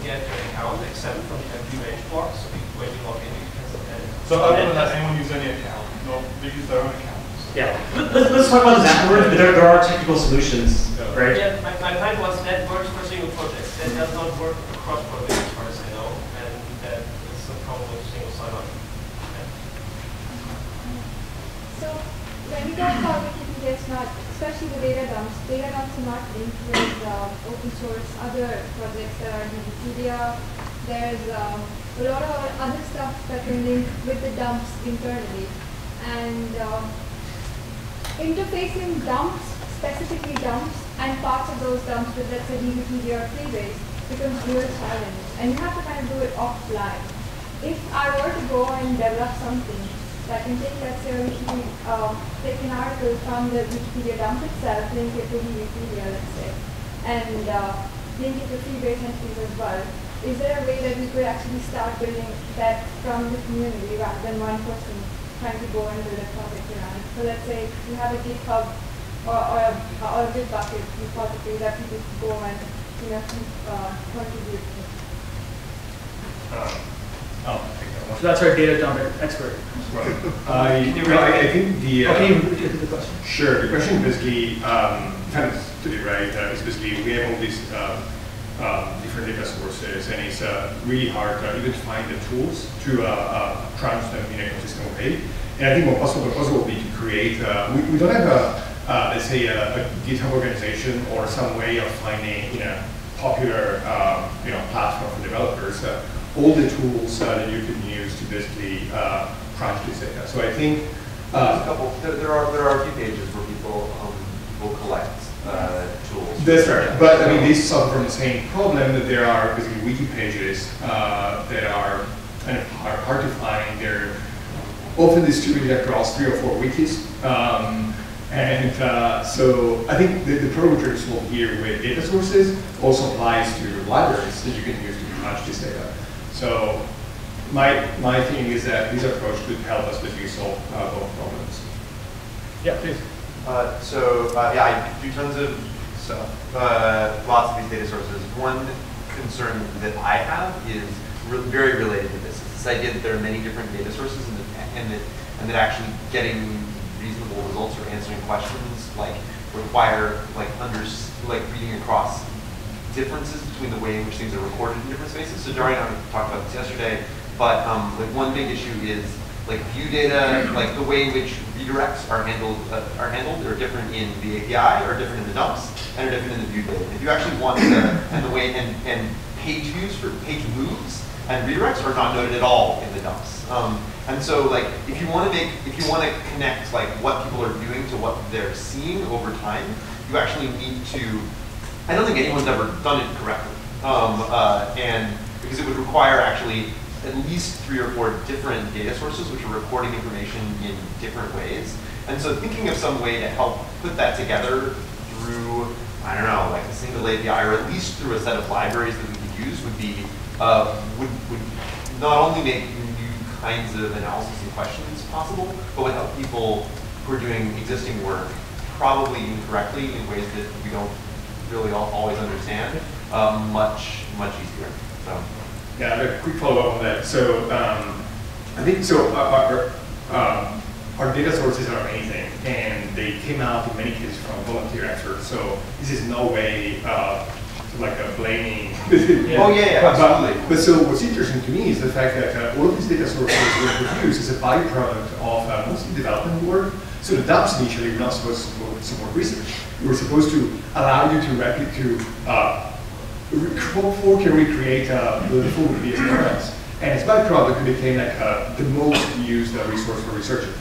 get your account exempt from the I P range block, so when you log in you can see that. So other than that, anyone use any account, no, they use their own accounts. Yeah, let's, let's talk about this afterwards, but there, there are technical solutions, yeah. Right? Yeah, my, my point was that works for single projects, that does not work across projects as far as I know, and that is a problem with single sign-on. Yeah. So, when we talk about Wikipedia, it's not, especially the data dumps, data dumps are not linked with uh, open source, other projects that are in Wikipedia. There's um, a lot of other stuff that can link with the dumps internally. And um, interfacing dumps, specifically dumps, and parts of those dumps with, let's say, Wikipedia or Freebase becomes a real challenge. And you have to kind of do it offline. If I were to go and develop something, I can take, let's say, uh, take an article from the Wikipedia dump itself, link it to Wikipedia, let's say, and uh, link it to Freebase entries as well. Is there a way that we could actually start building that from the community rather than one person trying to go and build a project around it? So let's say you have a GitHub or, or a, or a Git bucket repository that people go and, you know, uh, contribute to. Uh, oh. So that's our data dump expert. Right. I, well, I, I think the uh, okay, the question. Sure. The question basically um, tends to be right. Uh, is basically we have all these uh, uh, different data sources, and it's uh, really hard to even find the tools to uh, uh, crunch them in a consistent way. And I think what possible possible would be to create, uh, we, we don't have a, uh, let's say, a, a GitHub organization or some way of finding, you know, popular um, you know, platform for developers, uh, all the tools uh, that you can use to basically uh, crunch this data. So I think uh, a couple. There, there are there are a few pages where people um, will collect uh, tools. That's right. Them. But I mean, these suffer from the same problem that there are basically wiki pages uh, that are kind of are hard to find. They're often distributed across three or four wikis. Um, And uh, so I think the, the problem we're solving here with data sources also applies to libraries that you can use to crunch this data. So my my thing is that this approach could help us basically solve uh, both problems. Yeah, please. Uh, so uh, yeah, I do tons of stuff, uh, lots of these data sources. One concern that I have is re very related to this. It's this idea that there are many different data sources, and that, and that, and that actually getting reasonable results or answering questions like require like under like reading across differences between the way in which things are recorded in different spaces. So Dario and I talked about this yesterday, but um, like one big issue is like view data, like the way in which redirects are handled uh, are handled are different in the A P I, or different in the dumps, and are different in the view data. If you actually want to, and the way and and page views for page moves and redirects are not noted at all in the dumps. Um, And so, like, if you want to make, if you want to connect, like, what people are doing to what they're seeing over time, you actually need to. I don't think anyone's ever done it correctly, um, uh, and because it would require actually at least three or four different data sources, which are recording information in different ways. And so, thinking of some way to help put that together through, I don't know, like a single A P I, or at least through a set of libraries that we could use, would be uh, would would not only make kinds of analysis and questions possible, but would help people who are doing existing work probably incorrectly in ways that we don't really all, always understand uh, much, much easier. So, yeah, a quick follow-up on that. So um, I think so our, our, um, our data sources are amazing, and they came out in many cases from volunteer efforts. So this is no way uh, like a blaming. Yeah. Oh yeah, yeah, absolutely. But, but so what's interesting to me is the fact that uh, all of these data sources were produced as a byproduct of uh, mostly development work. So the dumps initially were not supposed to support, support research. We were supposed to allow you to replicate, uh, fork and recreate uh, the full of the experiments. And as byproduct, it became like uh, the most used uh, resource for researchers.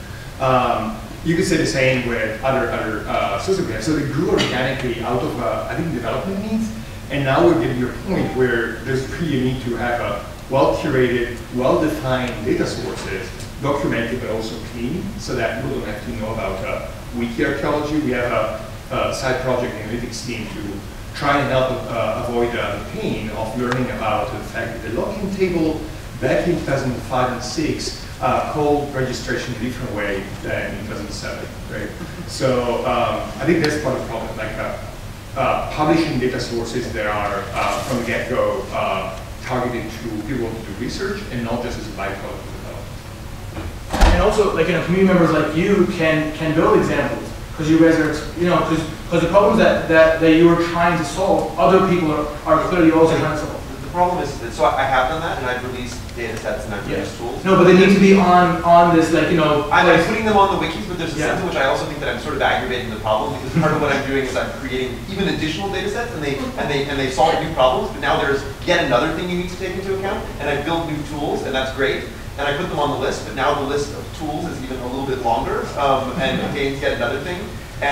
Um, You could say the same with other other uh, sources we have. So they grew organically out of uh, I think development needs. And now we're getting to a point where there's really a need to have a well-curated, well-defined data sources, documented but also clean, so that we don't have to know about uh, wiki archaeology. We have a, a side project analytics team to try and help uh, avoid uh, the pain of learning about the fact that the login table back in two thousand five and six uh, called registration a different way than in two thousand seven, right? So um, I think that's part of the problem. Like, uh, Uh, publishing data sources that are uh, from the get-go uh, targeted to people who do research and not just as a byproduct of development. And also, like, you know, community members like you can can build examples, because you guys are, you know, because because the problems that, that that you are trying to solve, other people are, are clearly also trying to solve. The problem is that, so I have done that, and I've released data sets and I've released yeah. tools. No, but they need to be on on this, like, you know. I'm like, putting them on the wikis, but there's a yeah. sense in which I also think that I'm sort of aggravating the problem, because part of what I'm doing is I'm creating even additional data sets, and they and they and they solve new problems. But now there's yet another thing you need to take into account, and I build new tools, and that's great. And I put them on the list, but now the list of tools is even a little bit longer, um, and contains yet another thing.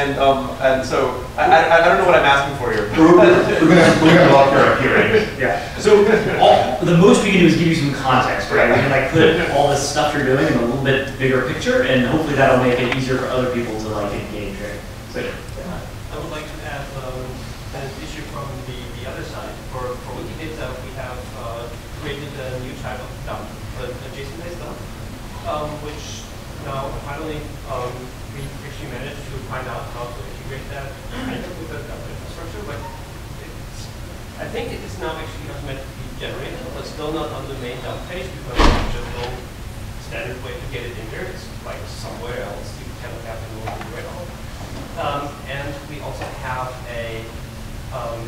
And um, and so I, I I don't know what I'm asking for here. We're gonna lock her up here, right? Yeah. So all, the most we can do is give you some context, right? We can like put all this stuff you're doing in a little bit bigger picture, and hopefully that'll make it easier for other people to like engage, right? So yeah. I would like to add um, an issue from the the other side. For for Wikidata, we have uh, created a new type of dump, a JSON-based dump, um, which now finally um, we actually managed to find out how to integrate that kind of with the infrastructure, but it's, I think it is now actually automatically generated, but still not on the main dump page, because there's just no standard way to get it in there. It's like somewhere else. You cannot have it all right all. Um, and we also have a um,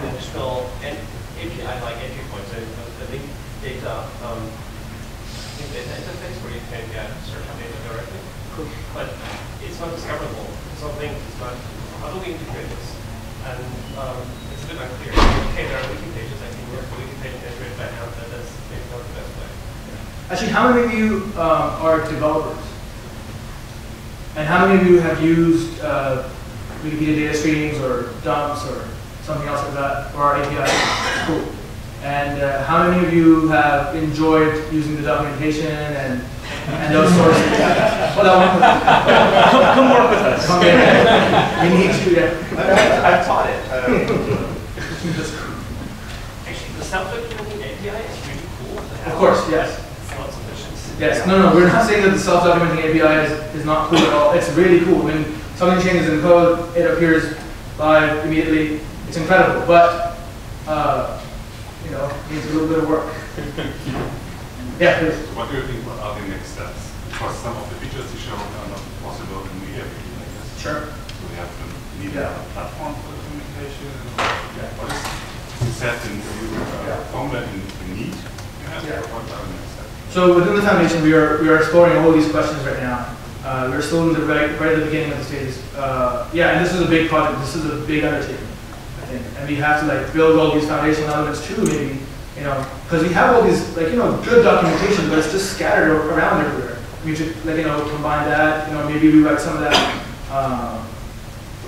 an additional A P I-like entry point, so the big data um, data interface where you can get certain data directly. Cool. But it's not discoverable. Something is not. How do we integrate this? And um, it's a bit unclear. Okay, there are wiki pages. I can work for wiki pages integrated by hand, but that's maybe not the best way. Yeah. Actually, how many of you uh, are developers? And how many of you have used uh, Wikipedia data streams or dumps or something else like that, or our A P I? Cool. And uh, how many of you have enjoyed using the documentation and, and those sorts of things? Well, come, come work with us. Come in. We need you. Yeah. I've taught it. Um, Actually, the self-documenting A P I is really cool. Of course, yes. Yes, no, no, we're not saying that the self-documenting A P I is, is not cool at all. It's really cool. When something changes in code, it appears live immediately. It's incredible, but, uh, you know, it needs a little bit of work. Yeah, please. So what do you think are the next steps? Because some of the features you showed are not possible in the MediaWiki, I guess. Sure. So we have to need yeah. a platform for the communication. Yeah. What is, you said in the uh, format in the need, you have yeah. what are the next steps? So within the foundation, we are we are exploring all these questions right now. Uh, we're still in the right, right at the beginning of the stages. Uh, yeah, and this is a big project. This is a big undertaking, I think. And we have to like build all these foundational elements too, maybe, you know, because we have all these like you know good documentation, but it's just scattered around everywhere. We should like you know combine that. You know, maybe rewrite some of that. Um,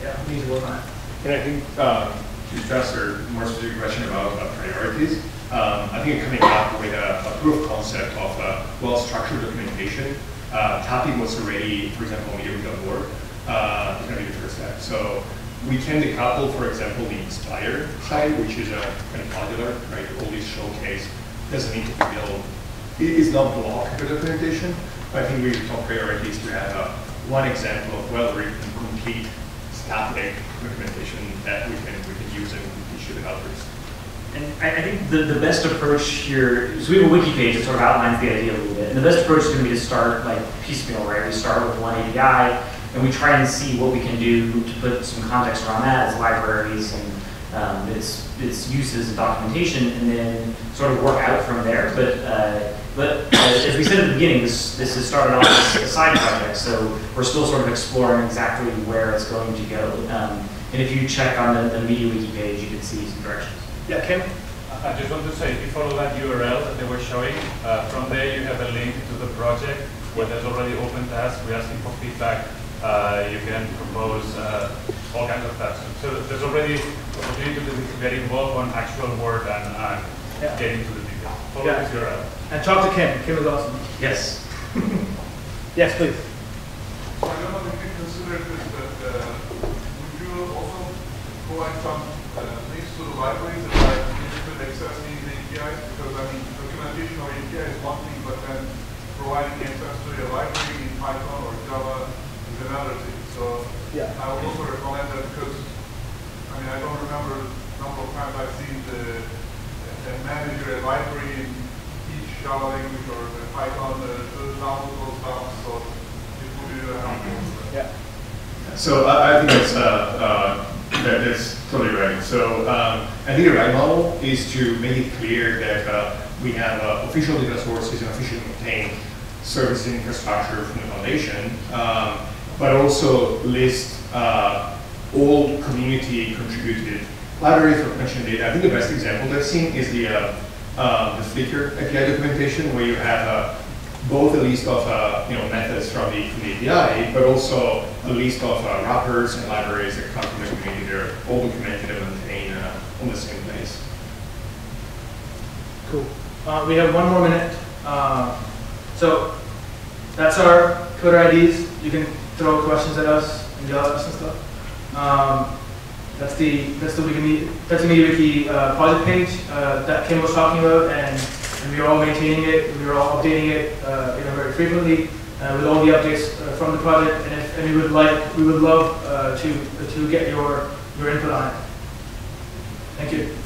yeah, we need to work on it. And I think uh, to address your more specific question about uh, priorities. Um, I think coming up with a, a proof of concept of uh, well-structured documentation. Uh, tapping was already, for example, on mediaWiki dot org. Uh, it's going to be the first step. So we can decouple, for example, the Inspire side, which is a kind of modular, right? All these showcase doesn't need to be built. It is not blocked for documentation, but I think we have top priorities to have uh, one example of well-written, complete, static documentation that we can we can use and issue to others. And I think the, the best approach here, so we have a wiki page that sort of outlines the idea a little bit. And the best approach is going to be to start like piecemeal, right? We start with one A P I, and we try and see what we can do to put some context around that as libraries and um, its its uses and documentation, and then sort of work out from there. But uh, but uh, as we said at the beginning, this this has started off as a side project, so we're still sort of exploring exactly where it's going to go. Um, and if you check on the, the MediaWiki page, you can see some directions. Yeah, Kim? I just want to say, if you follow that U R L that they were showing, uh, from there you have a link to the project where there's already open tasks. We're asking for feedback. Uh, you can propose uh, all kinds of tasks. So there's already opportunity to get involved on actual work and uh, yeah. getting to the details. Follow yeah. this U R L. And talk to Kim. Kim is awesome. Yes. Yes, please. I don't know if you consider this, but uh, would you also provide some uh, links to the libraries? Because I mean, documentation or A P I is one thing, but then providing access to your library in Python or Java is another thing. So yeah. I would also recommend that because I mean I don't remember the number of times I've seen the, the manager a library in each Java language or the Python the downloadable stuff. So it would be really helpful. Yeah. So I, I think that's. Uh, uh, That, that's totally right. So um, I think the right model is to make it clear that uh, we have uh, official data sources and officially maintained services and infrastructure from the foundation, um, but also list uh, all community contributed libraries for connection data. I think the best example that I've seen is the uh, uh, the Flickr A P I documentation, where you have uh, both a list of uh, you know methods from the, from the A P I, but also a list of uh, wrappers and libraries that come from the community. They're all documented and maintained uh, on the same place. Cool. Uh, we have one more minute. Uh, so that's our Twitter I Ds. You can throw questions at us and yell at us and stuff. Um, that's the that's the Wikimedia that's the MediaWiki uh, project page uh, that Kim was talking about, and. And we are all maintaining it, we are all updating it uh, you know, very frequently uh, with all the updates uh, from the project. And, if, and we would like, we would love uh, to, uh, to get your, your input on it. Thank you.